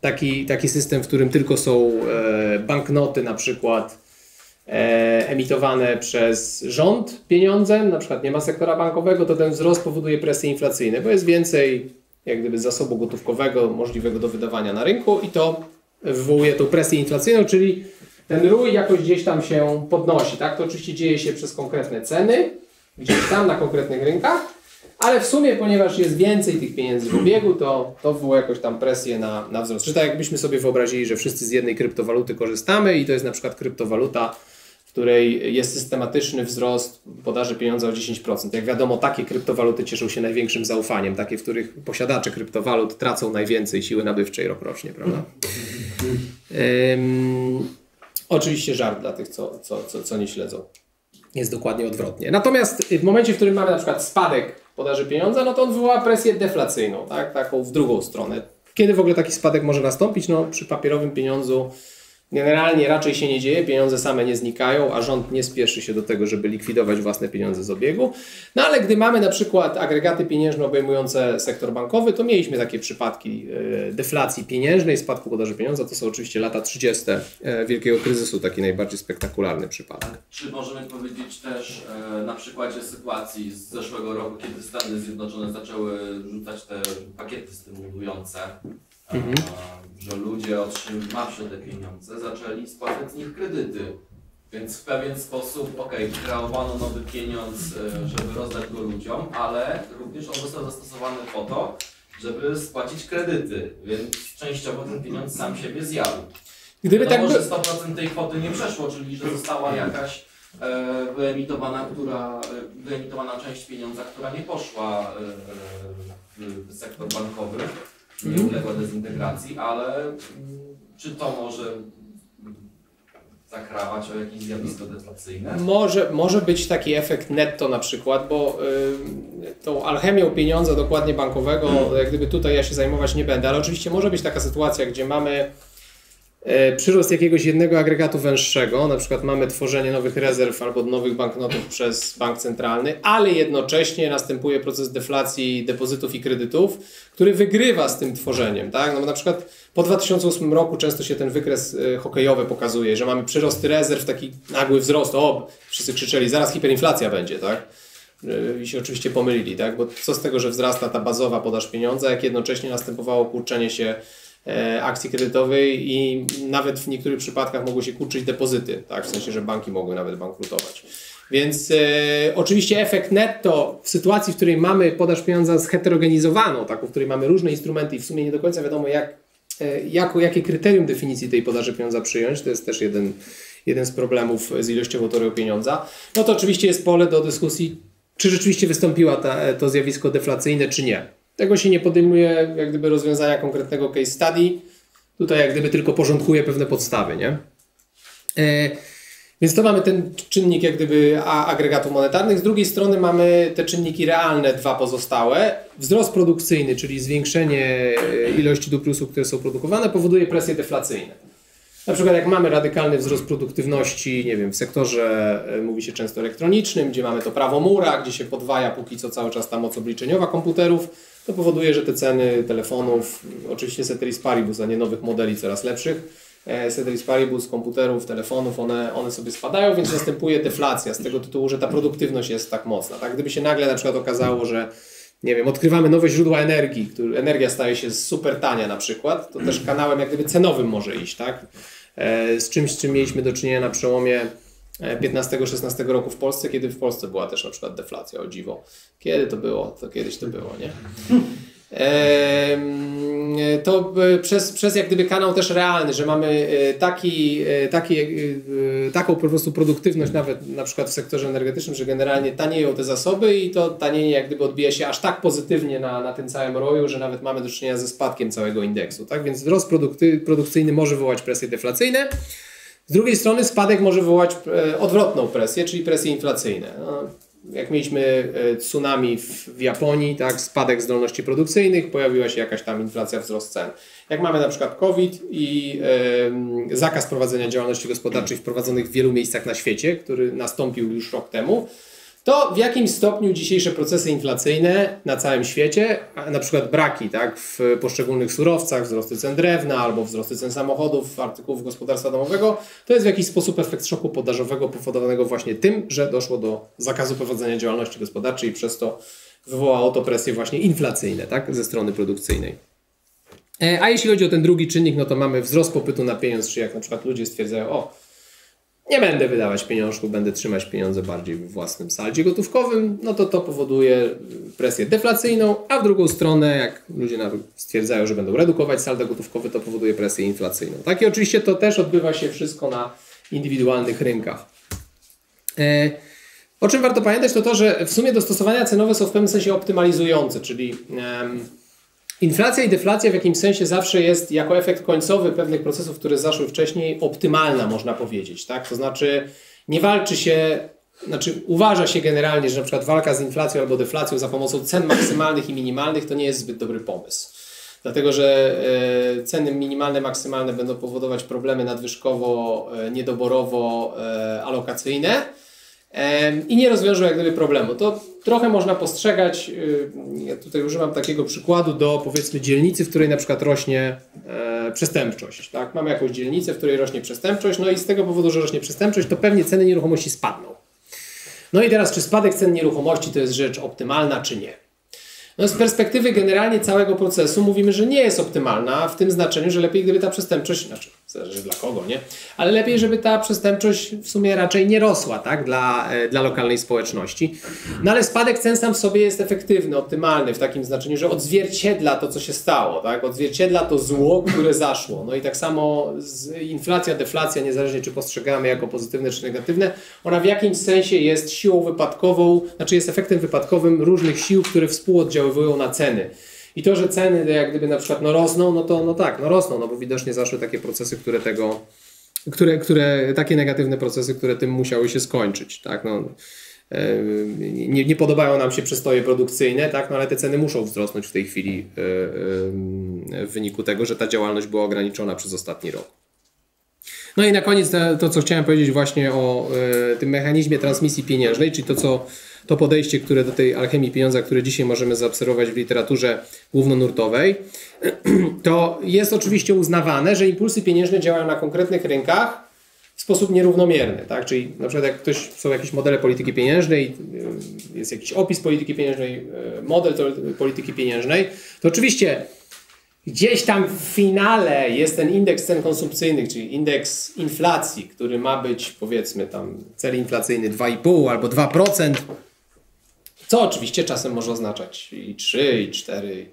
taki, taki system, w którym tylko są e, banknoty na przykład, E, emitowane przez rząd pieniądzem, na przykład nie ma sektora bankowego, to ten wzrost powoduje presję inflacyjną, bo jest więcej jak gdyby zasobu gotówkowego możliwego do wydawania na rynku i to wywołuje tą presję inflacyjną, czyli ten rój jakoś gdzieś tam się podnosi. Tak? To oczywiście dzieje się przez konkretne ceny, gdzieś tam na konkretnych rynkach, ale w sumie, ponieważ jest więcej tych pieniędzy w obiegu, to to wywołuje jakoś tam presję na, na wzrost. Czy tak jakbyśmy sobie wyobrazili, że wszyscy z jednej kryptowaluty korzystamy i to jest na przykład kryptowaluta, w której jest systematyczny wzrost podaży pieniądza o dziesięć procent. Jak wiadomo, takie kryptowaluty cieszą się największym zaufaniem, takie, w których posiadacze kryptowalut tracą najwięcej siły nabywczej rokrocznie, prawda? Um, oczywiście żart dla tych, co, co, co, co nie śledzą. Jest dokładnie odwrotnie. Natomiast w momencie, w którym mamy na przykład spadek podaży pieniądza, no to on wywoła presję deflacyjną, tak? Taką w drugą stronę. Kiedy w ogóle taki spadek może nastąpić? No, przy papierowym pieniądzu generalnie raczej się nie dzieje, pieniądze same nie znikają, a rząd nie spieszy się do tego, żeby likwidować własne pieniądze z obiegu. No ale gdy mamy na przykład agregaty pieniężne obejmujące sektor bankowy, to mieliśmy takie przypadki deflacji pieniężnej, spadku podaży pieniądza. To są oczywiście lata trzydzieste wielkiego kryzysu, taki najbardziej spektakularny przypadek. Czy możemy powiedzieć też na przykładzie sytuacji z zeszłego roku, kiedy Stany Zjednoczone zaczęły rzucać te pakiety stymulujące, Mhm. że ludzie otrzymawszy te pieniądze zaczęli spłacać z nich kredyty, więc w pewien sposób okej, okay, kreowano nowy pieniądz, żeby rozdać go ludziom, ale również on został zastosowany po to, żeby spłacić kredyty, więc częściowo ten pieniądz sam siebie zjadł. Gdyby no tak może sto procent tej kwoty nie przeszło, czyli że została jakaś e, wyemitowana, która, wyemitowana część pieniądza, która nie poszła e, w sektor bankowy. Nie uległa dezintegracji, ale czy to może zakrawać o jakieś zjawisko deflacyjne? Może, może być taki efekt netto na przykład, bo y, tą alchemią pieniądza dokładnie bankowego, hmm. jak gdyby tutaj ja się zajmować nie będę, ale oczywiście może być taka sytuacja, gdzie mamy y, przyrost jakiegoś jednego agregatu węższego, na przykład mamy tworzenie nowych rezerw albo nowych banknotów przez bank centralny, ale jednocześnie następuje proces deflacji depozytów i kredytów, który wygrywa z tym tworzeniem, tak? No bo na przykład po dwa tysiące ósmym roku często się ten wykres hokejowy pokazuje, że mamy przyrosty rezerw, taki nagły wzrost, o, wszyscy krzyczeli, zaraz hiperinflacja będzie, tak? I się oczywiście pomylili, tak? Bo co z tego, że wzrasta ta bazowa podaż pieniądza, jak jednocześnie następowało kurczenie się akcji kredytowej i nawet w niektórych przypadkach mogły się kurczyć depozyty, tak? W sensie, że banki mogły nawet bankrutować. Więc e, oczywiście efekt netto w sytuacji, w której mamy podaż pieniądza zheterogenizowaną, taką, w której mamy różne instrumenty i w sumie nie do końca wiadomo, jak, e, jako, jakie kryterium definicji tej podaży pieniądza przyjąć, to jest też jeden, jeden z problemów z ilościową teorią pieniądza, no to oczywiście jest pole do dyskusji, czy rzeczywiście wystąpiła ta, to zjawisko deflacyjne, czy nie. Tego się nie podejmuje jak gdyby rozwiązania konkretnego case study, Tutaj jak gdyby tylko porządkuje pewne podstawy, nie? Yy, więc to mamy ten czynnik jak gdyby agregatów monetarnych. Z drugiej strony mamy te czynniki realne, dwa pozostałe. Wzrost produkcyjny, czyli zwiększenie ilości dóbr i usług, które są produkowane, powoduje presje deflacyjne. Na przykład jak mamy radykalny wzrost produktywności, nie wiem, w sektorze, mówi się często elektronicznym, gdzie mamy to prawo Moore'a, gdzie się podwaja póki co cały czas ta moc obliczeniowa komputerów, to powoduje, że te ceny telefonów, oczywiście ceteris paribus, a nie nowych modeli coraz lepszych, ceteris paribus, komputerów, telefonów, one, one sobie spadają, więc następuje deflacja z tego tytułu, że ta produktywność jest tak mocna. Tak? Gdyby się nagle na przykład okazało, że nie wiem, odkrywamy nowe źródła energii, który, energia staje się super tania na przykład, to też kanałem jak gdyby cenowym może iść, tak? Z czymś, z czym mieliśmy do czynienia na przełomie piętnastego szesnastego roku w Polsce, kiedy w Polsce była też na przykład deflacja, o dziwo. Kiedy to było? To kiedyś to było, nie? To przez, przez jak gdyby kanał też realny, że mamy taki, taki, taką po prostu produktywność nawet na przykład w sektorze energetycznym, że generalnie tanieją te zasoby i to tanienie jak gdyby odbija się aż tak pozytywnie na, na tym całym roju, że nawet mamy do czynienia ze spadkiem całego indeksu. Tak? Więc wzrost produkty, produkcyjny może wywołać presje deflacyjne. Z drugiej strony spadek może wywołać odwrotną presję, czyli presje inflacyjne. No. Jak mieliśmy tsunami w Japonii, tak, spadek zdolności produkcyjnych, pojawiła się jakaś tam inflacja, wzrost cen. Jak mamy na przykład COVID i y, zakaz prowadzenia działalności gospodarczej wprowadzonych w wielu miejscach na świecie, który nastąpił już rok temu, to w jakim stopniu dzisiejsze procesy inflacyjne na całym świecie, na przykład braki, tak, w poszczególnych surowcach, wzrosty cen drewna albo wzrosty cen samochodów, artykułów gospodarstwa domowego, to jest w jakiś sposób efekt szoku podażowego powodowanego właśnie tym, że doszło do zakazu prowadzenia działalności gospodarczej i przez to wywołało to presje właśnie inflacyjne, tak, ze strony produkcyjnej. A jeśli chodzi o ten drugi czynnik, no to mamy wzrost popytu na pieniądz, czy jak na przykład ludzie stwierdzają, o, nie będę wydawać pieniążków, będę trzymać pieniądze bardziej w własnym saldzie gotówkowym, no to to powoduje presję deflacyjną, a w drugą stronę, jak ludzie stwierdzają, że będą redukować saldo gotówkowe, to powoduje presję inflacyjną. Tak i oczywiście to też odbywa się wszystko na indywidualnych rynkach. O czym warto pamiętać, to to, że w sumie dostosowania cenowe są w pewnym sensie optymalizujące, czyli inflacja i deflacja w jakimś sensie zawsze jest jako efekt końcowy pewnych procesów, które zaszły wcześniej, optymalna, można powiedzieć. Tak? To znaczy nie walczy się, znaczy uważa się generalnie, że na przykład walka z inflacją albo deflacją za pomocą cen maksymalnych i minimalnych to nie jest zbyt dobry pomysł. Dlatego, że ceny minimalne, maksymalne będą powodować problemy nadwyżkowo, niedoborowo, alokacyjne i nie rozwiążą jak gdyby problemu. To trochę można postrzegać, ja tutaj używam takiego przykładu do powiedzmy dzielnicy, w której na przykład rośnie e, przestępczość. Tak? Mamy jakąś dzielnicę, w której rośnie przestępczość, no i z tego powodu, że rośnie przestępczość, to pewnie ceny nieruchomości spadną. No i teraz, czy spadek cen nieruchomości to jest rzecz optymalna, czy nie? No z perspektywy generalnie całego procesu mówimy, że nie jest optymalna w tym znaczeniu, że lepiej gdyby ta przestępczość, znaczy zależy dla kogo, nie? Ale lepiej, żeby ta przestępczość w sumie raczej nie rosła, tak? Dla, dla lokalnej społeczności. No ale spadek cen sam w sobie jest efektywny, optymalny w takim znaczeniu, że odzwierciedla to, co się stało, tak? Odzwierciedla to zło, które zaszło. No i tak samo z inflacja, deflacja, niezależnie czy postrzegamy jako pozytywne czy negatywne, ona w jakimś sensie jest siłą wypadkową, znaczy jest efektem wypadkowym różnych sił, które współoddziałują na ceny. I to, że ceny jak gdyby na przykład no rosną, no to no tak, no rosną, no bo widocznie zaszły takie procesy, które tego, które, które, takie negatywne procesy, które tym musiały się skończyć, tak, no, yy, nie, nie podobają nam się przystoje produkcyjne, tak, no ale te ceny muszą wzrosnąć w tej chwili yy, yy, w wyniku tego, że ta działalność była ograniczona przez ostatni rok. No i na koniec to, to co chciałem powiedzieć właśnie o yy, tym mechanizmie transmisji pieniężnej, czyli to, co To podejście, które do tej alchemii pieniądza, które dzisiaj możemy zaobserwować w literaturze głównonurtowej, to jest oczywiście uznawane, że impulsy pieniężne działają na konkretnych rynkach w sposób nierównomierny. Tak? Czyli na przykład jak ktoś, są jakieś modele polityki pieniężnej, jest jakiś opis polityki pieniężnej, model polityki pieniężnej, to oczywiście gdzieś tam w finale jest ten indeks cen konsumpcyjnych, czyli indeks inflacji, który ma być powiedzmy tam cel inflacyjny dwa i pół albo dwa procent, co oczywiście czasem może oznaczać i trzy, i cztery,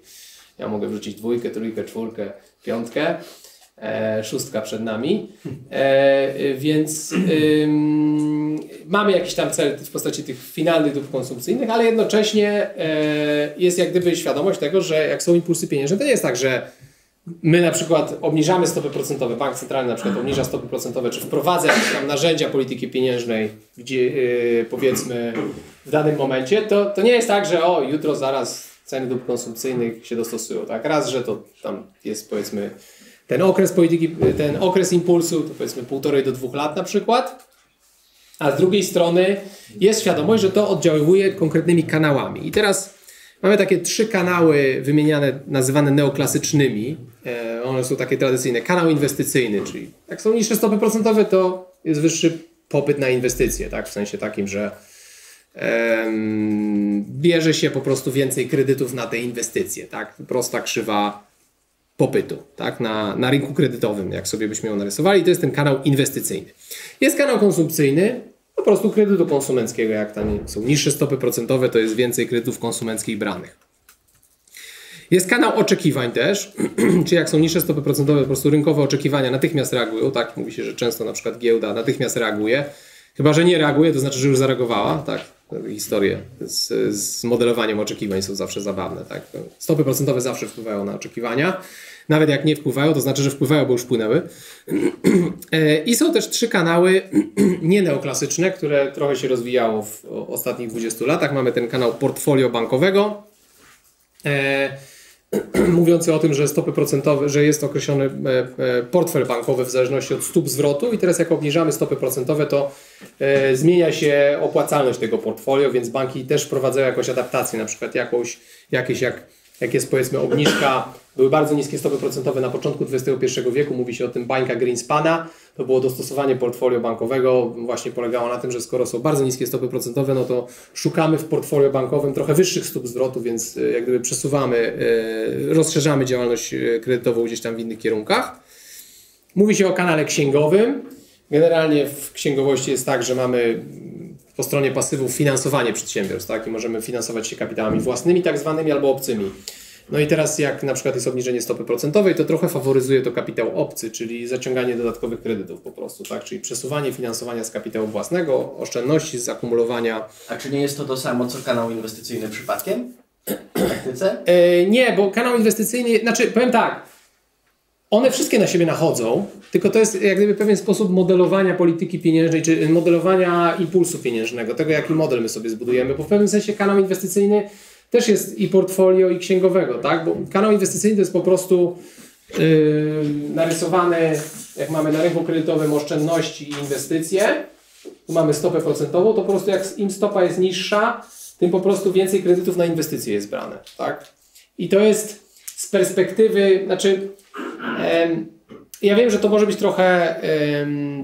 ja mogę wrzucić dwójkę, trójkę, czwórkę, piątkę, e, szóstka przed nami, e, więc ym, mamy jakiś tam cel w postaci tych finalnych dóbr konsumpcyjnych, ale jednocześnie e, jest jak gdyby świadomość tego, że jak są impulsy pieniężne, to nie jest tak, że my na przykład obniżamy stopy procentowe, bank centralny na przykład obniża stopy procentowe, czy wprowadza jakieś tam narzędzia polityki pieniężnej, gdzie yy, powiedzmy w danym momencie, to, to nie jest tak, że o, jutro zaraz ceny dóbr konsumpcyjnych się dostosują. Tak? Raz, że to tam jest powiedzmy ten okres polityki, ten okres impulsu, to powiedzmy półtorej do dwóch lat na przykład. A z drugiej strony jest świadomość, że to oddziaływuje konkretnymi kanałami. I teraz mamy takie trzy kanały wymieniane, nazywane neoklasycznymi. E, one są takie tradycyjne. Kanał inwestycyjny, czyli jak są niższe stopy procentowe, to jest wyższy popyt na inwestycje. Tak? W sensie takim, że e, bierze się po prostu więcej kredytów na te inwestycje. Tak? Prosta krzywa popytu, tak? na, na rynku kredytowym, jak sobie byśmy ją narysowali. To jest ten kanał inwestycyjny. Jest kanał konsumpcyjny, po prostu kredytu konsumenckiego. Jak tam są niższe stopy procentowe, to jest więcej kredytów konsumenckich branych. Jest kanał oczekiwań też, czyli jak są niższe stopy procentowe, po prostu rynkowe oczekiwania natychmiast reagują. Tak? Mówi się, że często na przykład giełda natychmiast reaguje. Chyba że nie reaguje, to znaczy, że już zareagowała. Tak? Historie z, z modelowaniem oczekiwań są zawsze zabawne. Tak? Stopy procentowe zawsze wpływają na oczekiwania. Nawet jak nie wpływają, to znaczy, że wpływają, bo już wpłynęły. I są też trzy kanały nieneoklasyczne, które trochę się rozwijało w ostatnich dwudziestu latach. Mamy ten kanał portfolio bankowego, mówiący o tym, że stopy procentowe, że jest określony portfel bankowy w zależności od stóp zwrotu i teraz jak obniżamy stopy procentowe, to zmienia się opłacalność tego portfolio, więc banki też wprowadzają jakąś adaptację, na przykład jakąś, jakieś jak Jak jest powiedzmy obniżka, były bardzo niskie stopy procentowe na początku dwudziestego pierwszego wieku, mówi się o tym bańka Greenspana, to było dostosowanie portfolio bankowego, właśnie polegało na tym, że skoro są bardzo niskie stopy procentowe, no to szukamy w portfolio bankowym trochę wyższych stóp zwrotu, więc jak gdyby przesuwamy, rozszerzamy działalność kredytową gdzieś tam w innych kierunkach. Mówi się o kanale księgowym, generalnie w księgowości jest tak, że mamy po stronie pasywów finansowanie przedsiębiorstw, tak? I możemy finansować się kapitałami własnymi, tak zwanymi, albo obcymi. No i teraz jak na przykład jest obniżenie stopy procentowej, to trochę faworyzuje to kapitał obcy, czyli zaciąganie dodatkowych kredytów po prostu, tak? Czyli przesuwanie finansowania z kapitału własnego, oszczędności z akumulowania. A czy nie jest to to samo, co kanał inwestycyjny przypadkiem? W praktyce? E, nie, bo kanał inwestycyjny, znaczy powiem tak, one wszystkie na siebie nachodzą, tylko to jest jak gdyby pewien sposób modelowania polityki pieniężnej, czy modelowania impulsu pieniężnego, tego jaki model my sobie zbudujemy, bo w pewnym sensie kanał inwestycyjny też jest i portfolio i księgowego, tak? Bo kanał inwestycyjny to jest po prostu yy, narysowane, jak mamy na rynku kredytowym oszczędności i inwestycje, tu mamy stopę procentową, to po prostu jak im stopa jest niższa, tym po prostu więcej kredytów na inwestycje jest brane, tak? I to jest z perspektywy, znaczy ja wiem, że to może być trochę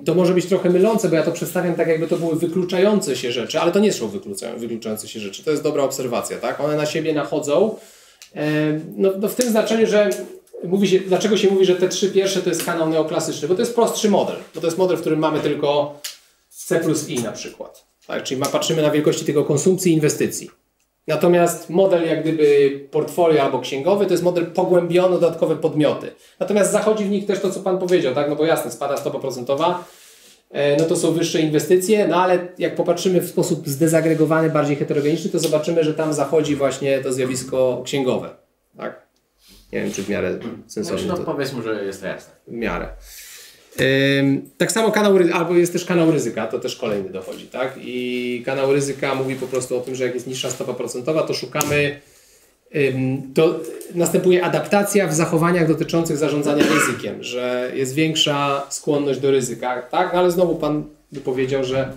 to może być trochę mylące, bo ja to przedstawiam tak, jakby to były wykluczające się rzeczy, ale to nie są wykluczające się rzeczy. To jest dobra obserwacja, tak? One na siebie nachodzą. No, no w tym znaczeniu, że mówi się, dlaczego się mówi, że te trzy pierwsze to jest kanał neoklasyczny? Bo to jest prostszy model. Bo to jest model, w którym mamy tylko C plus I na przykład. Tak? Czyli ma, patrzymy na wielkości tego konsumpcji i inwestycji. Natomiast model jak gdyby portfolio albo księgowy to jest model pogłębiony, dodatkowe podmioty. Natomiast zachodzi w nich też to, co Pan powiedział, tak? No bo jasne, spada stopa procentowa, no to są wyższe inwestycje, no ale jak popatrzymy w sposób zdezagregowany, bardziej heterogeniczny, to zobaczymy, że tam zachodzi właśnie to zjawisko księgowe. Tak? Nie wiem, czy w miarę sensownie. No, no powiedzmy, że jest to jasne. W miarę. Tak samo kanał, albo jest też kanał ryzyka, to też kolejny dochodzi, tak? I kanał ryzyka mówi po prostu o tym, że jak jest niższa stopa procentowa, to szukamy, to następuje adaptacja w zachowaniach dotyczących zarządzania ryzykiem, że jest większa skłonność do ryzyka, tak? No ale znowu Pan by powiedział, że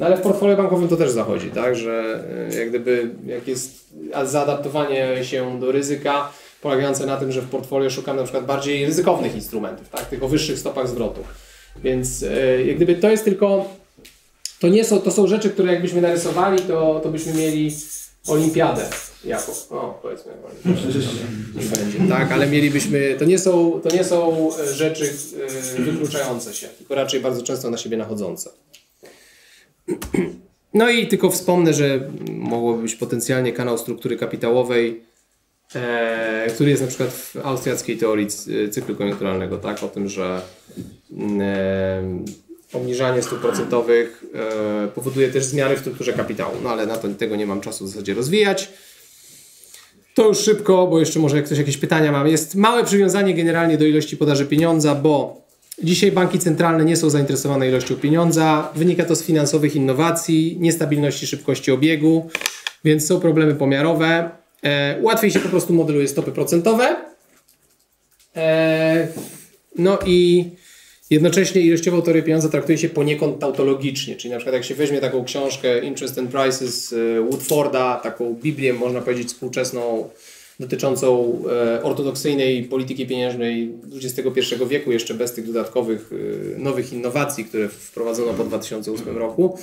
no ale w portfolio bankowym to też zachodzi, tak? Że jak gdyby, jak jest zaadaptowanie się do ryzyka, polegające na tym, że w portfolio szukamy na przykład bardziej ryzykownych instrumentów, tak? Tylko wyższych stopach zwrotu. Więc yy, jak gdyby to jest tylko, to nie są, to są rzeczy, które jakbyśmy narysowali, to, to byśmy mieli olimpiadę jako, no powiedzmy, nie będzie, tak? Ale mielibyśmy, to nie są, to nie są rzeczy yy, wykluczające się, tylko raczej bardzo często na siebie nachodzące. No i tylko wspomnę, że mogłoby być potencjalnie kanał struktury kapitałowej, E, który jest na przykład w austriackiej teorii cyklu koniunkturalnego, tak? O tym, że e, obniżanie stóp procentowych e, powoduje też zmiany w strukturze kapitału, no ale na to, tego nie mam czasu w zasadzie rozwijać. To już szybko, bo jeszcze może ktoś jakieś pytania ma. Jest małe przywiązanie generalnie do ilości podaży pieniądza, bo dzisiaj banki centralne nie są zainteresowane ilością pieniądza. Wynika to z finansowych innowacji, niestabilności szybkości obiegu, więc są problemy pomiarowe. E, łatwiej się po prostu modeluje stopy procentowe. E, no i jednocześnie ilościową teorię pieniądza traktuje się poniekąd tautologicznie, czyli na przykład jak się weźmie taką książkę Interest and Prices Woodforda, taką Biblię, można powiedzieć, współczesną, dotyczącą e, ortodoksyjnej polityki pieniężnej dwudziestego pierwszego wieku, jeszcze bez tych dodatkowych e, nowych innowacji, które wprowadzono po dwa tysiące ósmym roku,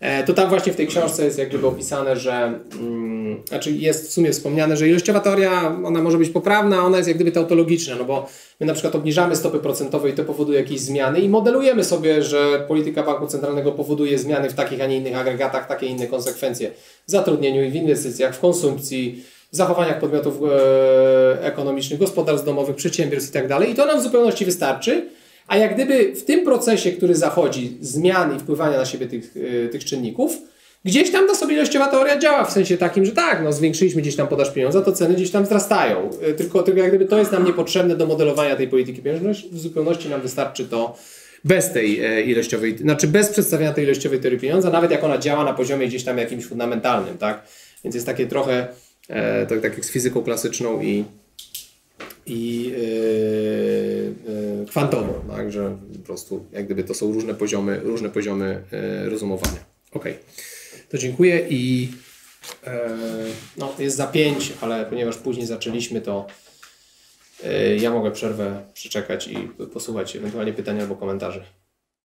e, to tam właśnie w tej książce jest jak gdyby opisane, że mm, znaczy jest w sumie wspomniane, że ilościowa teoria, ona może być poprawna, ona jest jak gdyby tautologiczna, no bo my na przykład obniżamy stopy procentowe i to powoduje jakieś zmiany i modelujemy sobie, że polityka banku centralnego powoduje zmiany w takich, a nie innych agregatach, takie inne konsekwencje w zatrudnieniu i w inwestycjach, w konsumpcji, zachowaniach podmiotów e, ekonomicznych, gospodarstw domowych, przedsiębiorstw i tak dalej. I to nam w zupełności wystarczy, a jak gdyby w tym procesie, który zachodzi, zmian i wpływania na siebie tych, e, tych czynników, gdzieś tam ta sobie ilościowa teoria działa w sensie takim, że tak, no zwiększyliśmy gdzieś tam podaż pieniądza, to ceny gdzieś tam wzrastają. E, tylko, tylko jak gdyby to jest nam niepotrzebne do modelowania tej polityki pieniężnej, w zupełności nam wystarczy to bez tej e, ilościowej, znaczy bez przedstawienia tej ilościowej teorii pieniądza, nawet jak ona działa na poziomie gdzieś tam jakimś fundamentalnym, tak? Więc jest takie trochę E, to tak jak z fizyką klasyczną i, i e, e, kwantową, tak? Że po prostu jak gdyby to są różne poziomy, różne poziomy e, rozumowania. Ok, to dziękuję i e, no, jest za pięć, ale ponieważ później zaczęliśmy, to e, ja mogę przerwę przeczekać i posłuchać ewentualnie pytań albo komentarzy.